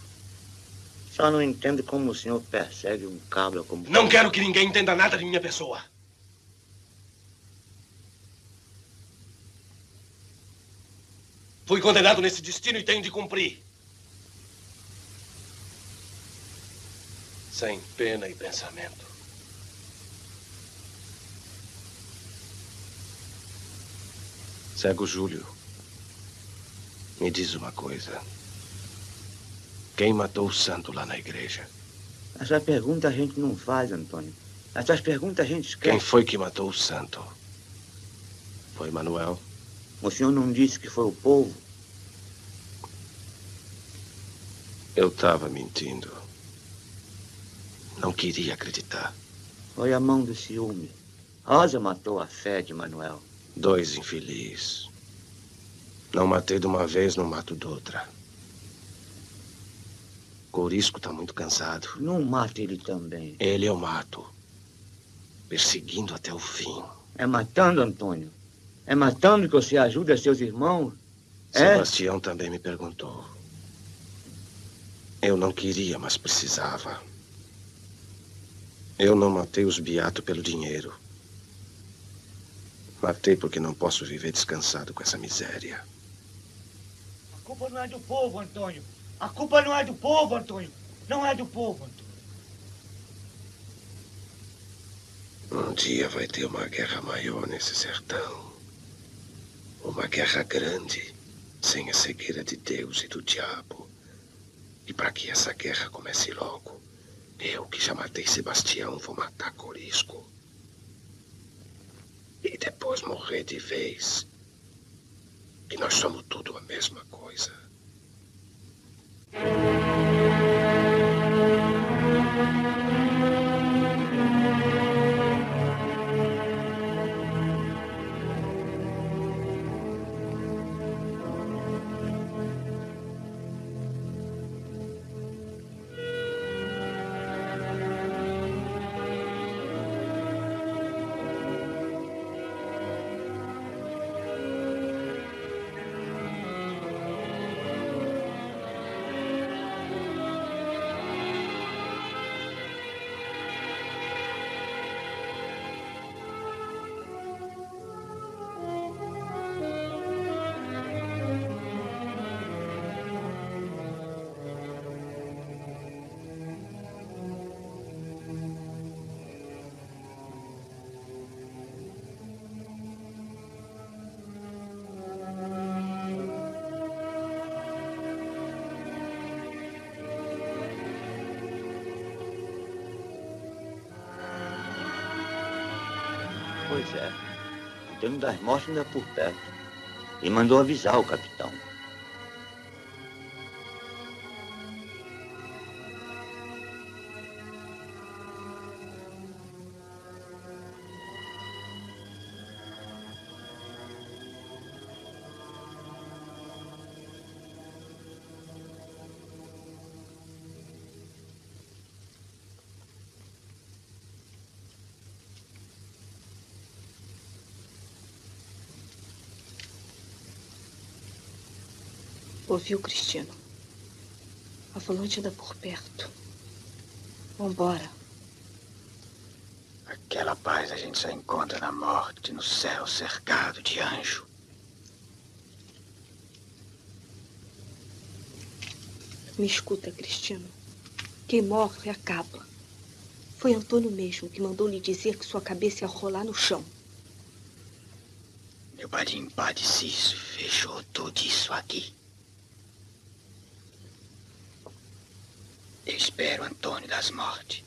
Só não entendo como o senhor persegue um cabra como... Não quero que ninguém entenda nada de minha pessoa. Fui condenado nesse destino e tenho de cumprir. Sem pena e pensamento. Cego Júlio, me diz uma coisa. Quem matou o santo lá na igreja? Essa pergunta a gente não faz, Antônio. Essas perguntas a gente esquece. Quem foi que matou o santo? Foi Manuel? O senhor não disse que foi o povo? Eu estava mentindo. Não queria acreditar. Foi a mão do ciúme. Rosa matou a fé de Manuel. Dois infelizes. Não matei de uma vez, não mato de outra. Corisco está muito cansado. Não mate ele também. Ele eu mato. Perseguindo até o fim. É matando, Antônio. É matando que você ajuda seus irmãos. Sebastião é? Também me perguntou. Eu não queria, mas precisava. Eu não matei os beatos pelo dinheiro. Matei porque não posso viver descansado com essa miséria. A culpa não é do povo, Antônio. A culpa não é do povo, Antônio. Não é do povo, Antônio. Um dia vai ter uma guerra maior nesse sertão. Uma guerra grande, sem a cegueira de Deus e do diabo. E para que essa guerra comece logo, eu que já matei Sebastião vou matar Corisco. E depois morrer de vez. Que nós somos tudo a mesma coisa. Antônio das Mortes ainda por perto e mandou avisar o capitão. Ouviu, Cristina? A volante anda por perto. Vambora. Aquela paz a gente só encontra na morte, no céu cercado de anjo. Me escuta, Cristina. Quem morre acaba. Foi Antônio mesmo que mandou lhe dizer que sua cabeça ia rolar no chão. Meu Padim Ciço fechou tudo isso aqui. Eu espero Antônio das Mortes.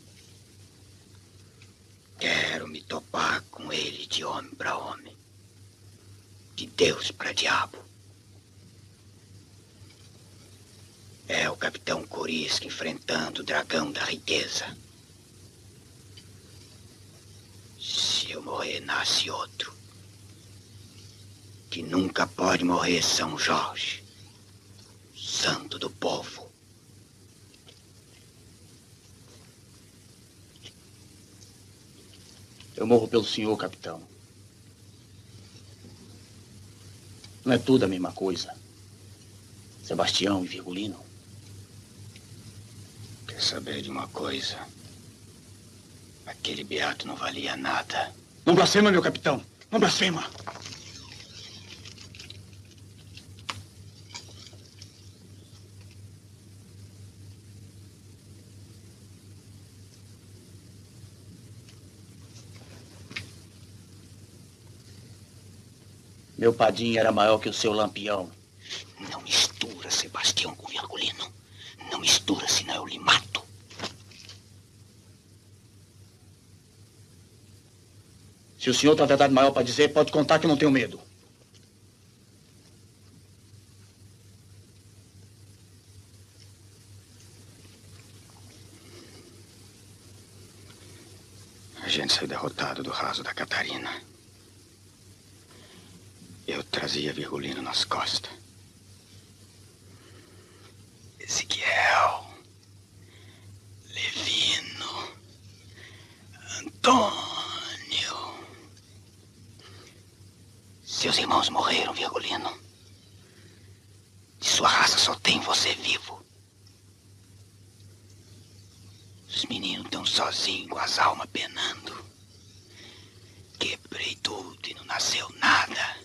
Quero me topar com ele de homem para homem, de Deus para diabo. É o Capitão Corisco enfrentando o dragão da riqueza. Se eu morrer, nasce outro, que nunca pode morrer. São Jorge, santo do povo. Eu morro pelo senhor, capitão. Não é tudo a mesma coisa, Sebastião e Virgulino? Quer saber de uma coisa? Aquele beato não valia nada. Não blasfema, meu capitão. Não blasfema. Meu Padim era maior que o seu Lampião. Não mistura Sebastião com Virgulino. Não mistura, senão eu lhe mato. Se o senhor tem a verdade maior para dizer, pode contar que eu não tenho medo. A gente saiu derrotado do raso da Catarina. Eu trazia Virgulino nas costas. Ezequiel, Levino, Antônio. Seus irmãos morreram, Virgulino. De sua raça só tem você vivo. Os meninos estão sozinhos, com as almas penando. Quebrei tudo e não nasceu nada.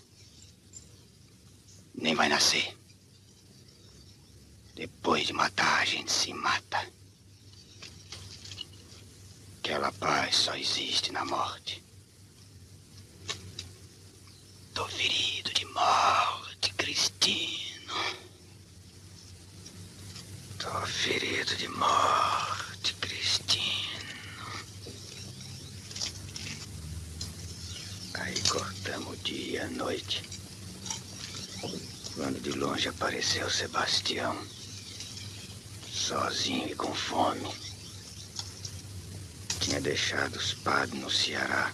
Nem vai nascer. Depois de matar, a gente se mata. Aquela paz só existe na morte. Tô ferido de morte, Cristino. Tô ferido de morte, Cristino. Aí cortamos o dia e a noite. Quando de longe apareceu Sebastião, sozinho e com fome. Tinha deixado os padres no Ceará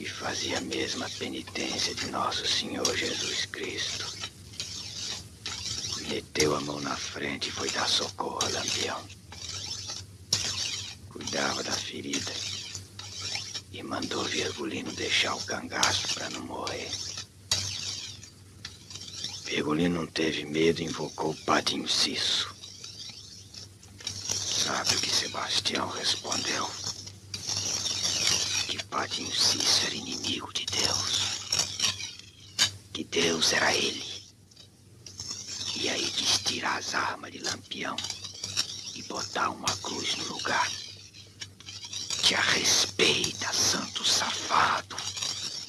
e fazia a mesma penitência de Nosso Senhor Jesus Cristo. Meteu a mão na frente e foi dar socorro a Lampião. Cuidava da ferida e mandou Virgulino deixar o cangaço para não morrer. Virgulino não teve medo e invocou o Padim Ciço. Sabe o que Sebastião respondeu? Que Padim Ciço era inimigo de Deus. Que Deus era ele. E aí quis tirar as armas de Lampião e botar uma cruz no lugar. Te arrespeita, santo safado.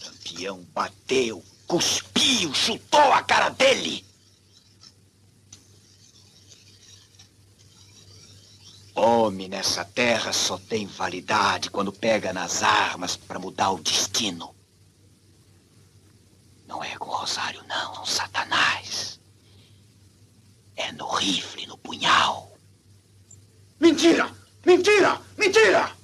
Lampião bateu. Cuspiu, chutou a cara dele. Homem nessa terra só tem validade quando pega nas armas para mudar o destino. Não é com o rosário, não, não, Satanás. É no rifle, no punhal. Mentira! Mentira! Mentira!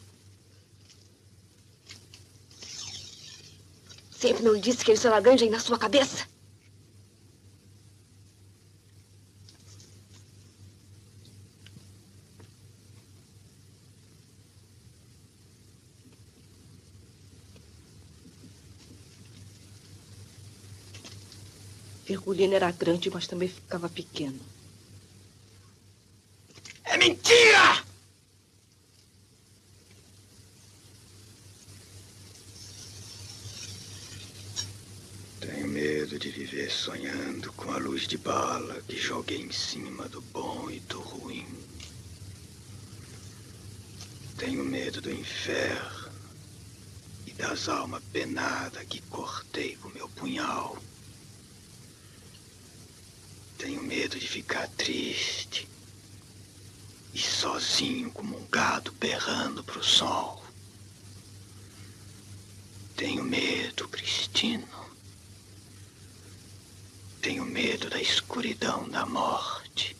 Sempre não lhe disse que ele será grande aí na sua cabeça? Virgulino era grande, mas também ficava pequeno. É mentira! Tenho medo de viver sonhando com a luz de bala que joguei em cima do bom e do ruim. Tenho medo do inferno e das almas penadas que cortei com meu punhal. Tenho medo de ficar triste e sozinho como um gado berrando pro sol. Tenho medo, Cristino. Tenho medo da escuridão da morte.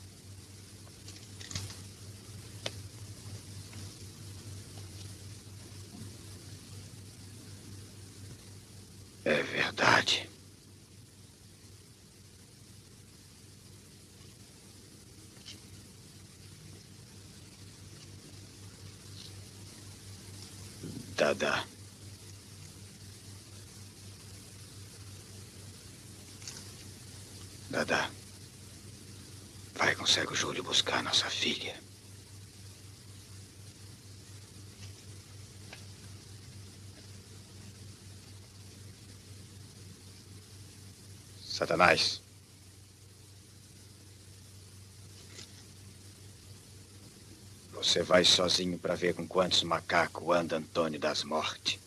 É verdade. Dada. Dada. Vai com o cego Júlio buscar nossa filha. Satanás. Você vai sozinho para ver com quantos macacos anda Antônio das Mortes.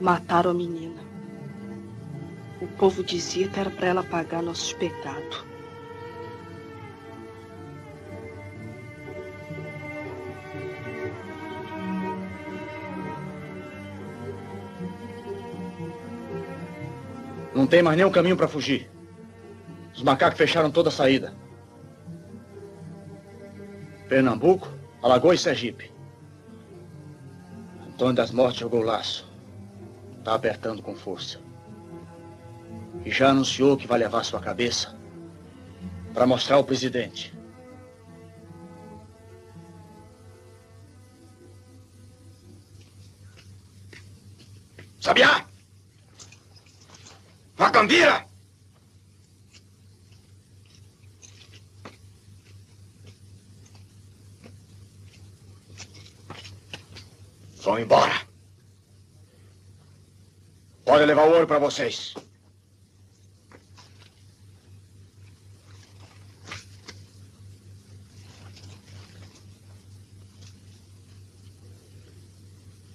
Mataram a menina. O povo dizia que era para ela pagar nossos pecados. Não tem mais nenhum caminho para fugir. Os macacos fecharam toda a saída. Pernambuco, Alagoas e Sergipe. Antônio das Mortes jogou o laço. Está apertando com força. E já anunciou que vai levar sua cabeça para mostrar ao presidente. Sabiá! Macambira! Vão embora. Pode levar o ouro para vocês.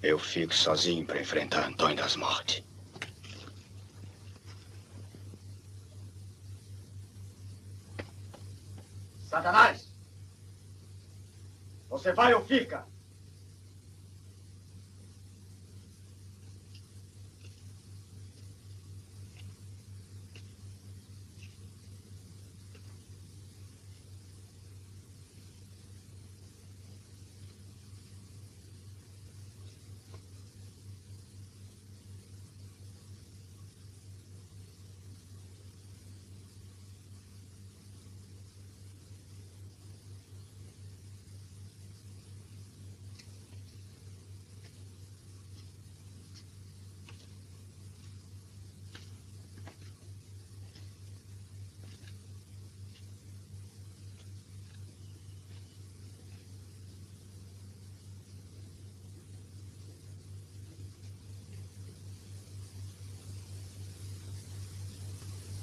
Eu fico sozinho para enfrentar Antônio das Mortes. Satanás! Você vai ou fica?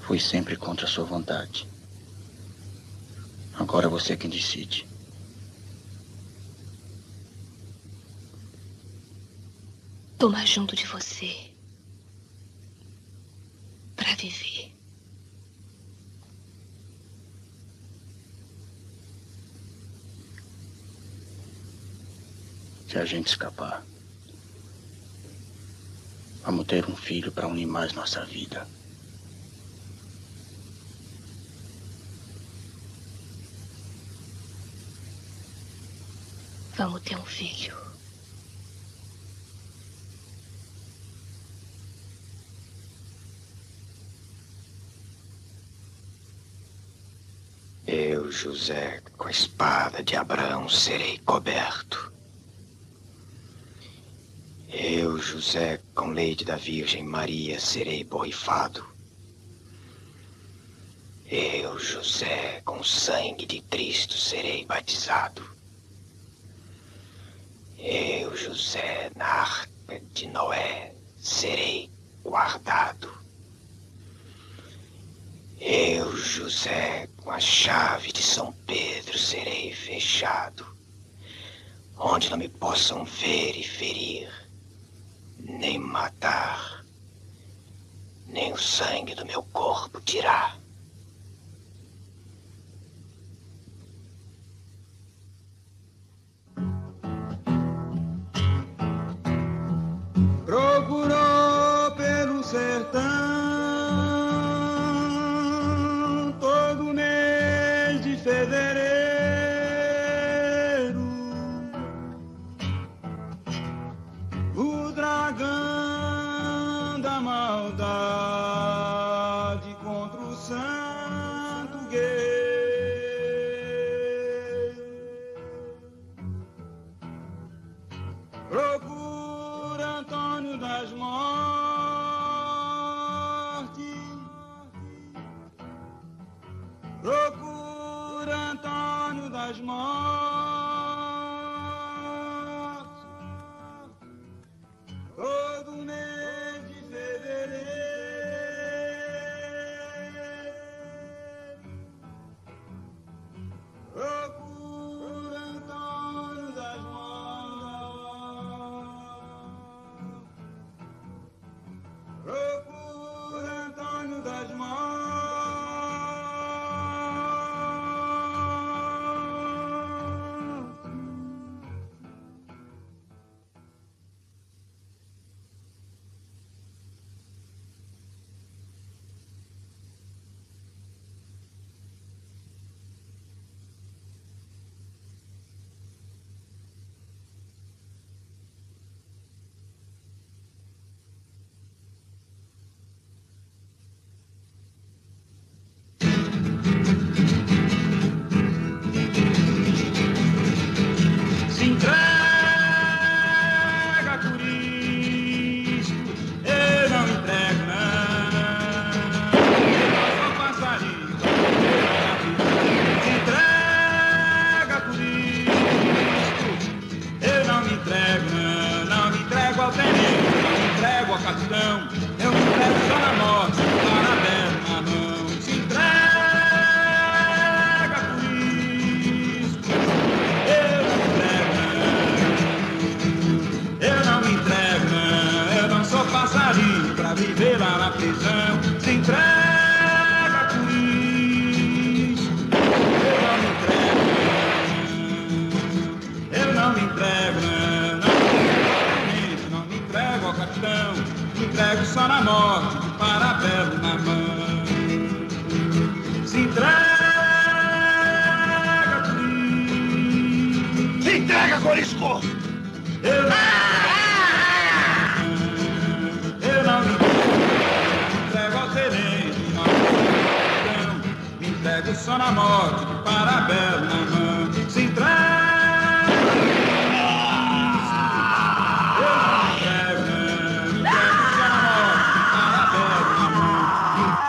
Fui sempre contra a sua vontade. Agora você é quem decide. Tô mais junto de você para viver. Se a gente escapar, vamos ter um filho para unir mais nossa vida. Vamos ter um filho. Eu, José, com a espada de Abraão serei coberto. Eu, José, com leite da Virgem Maria serei borrifado. Eu, José, com sangue de Cristo serei batizado. Eu, José, na arca de Noé, serei guardado. Eu, José, com a chave de São Pedro, serei fechado, onde não me possam ver e ferir, nem matar, nem o sangue do meu corpo tirar. Procurou pelo sertão todo mês de fevereiro. O dragão da maldade contra o santo guerreiro. Procurou Antônio das Mortes, procura Antônio das Mortes, todo mês de fevereiro, procura. artesão se entrega a Cui. Eu não me entrego, eu não me entrego, não, não, não me entrego ao capitão. Me entrego só na morte, de parabelo na mão. Se entrega a Cui. Se entrega, Corisco! Eu não... Só na morte, parabéns na mão, se entrega. Eu não entrego, não entrego só na morte, parabéns na mão.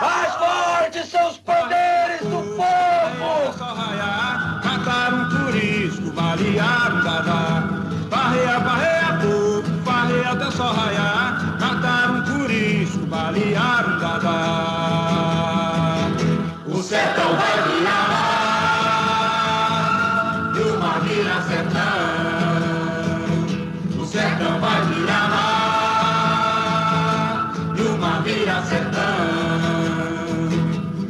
Mais fortes são os poderes do povo. Só raiar, matar um turismo, variar um dadá. Barreia, barreia, povo, barreia até só raiar, matar um turismo, variar um dadá. O sertão vai virar lá, e o mar vira sertão. O sertão vai virar lá, e o mar vira sertão.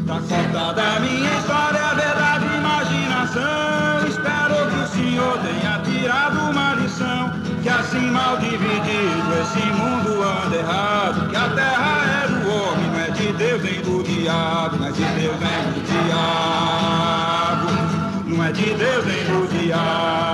Tá contada a minha história, a verdade e imaginação. Espero que o senhor tenha tirado uma lição, que assim mal dividido esse mundo anda errado, que a terra é do homem, não é de Deus nem do diabo, não é de Deus nem do diabo, não é de Deus nem do diabo.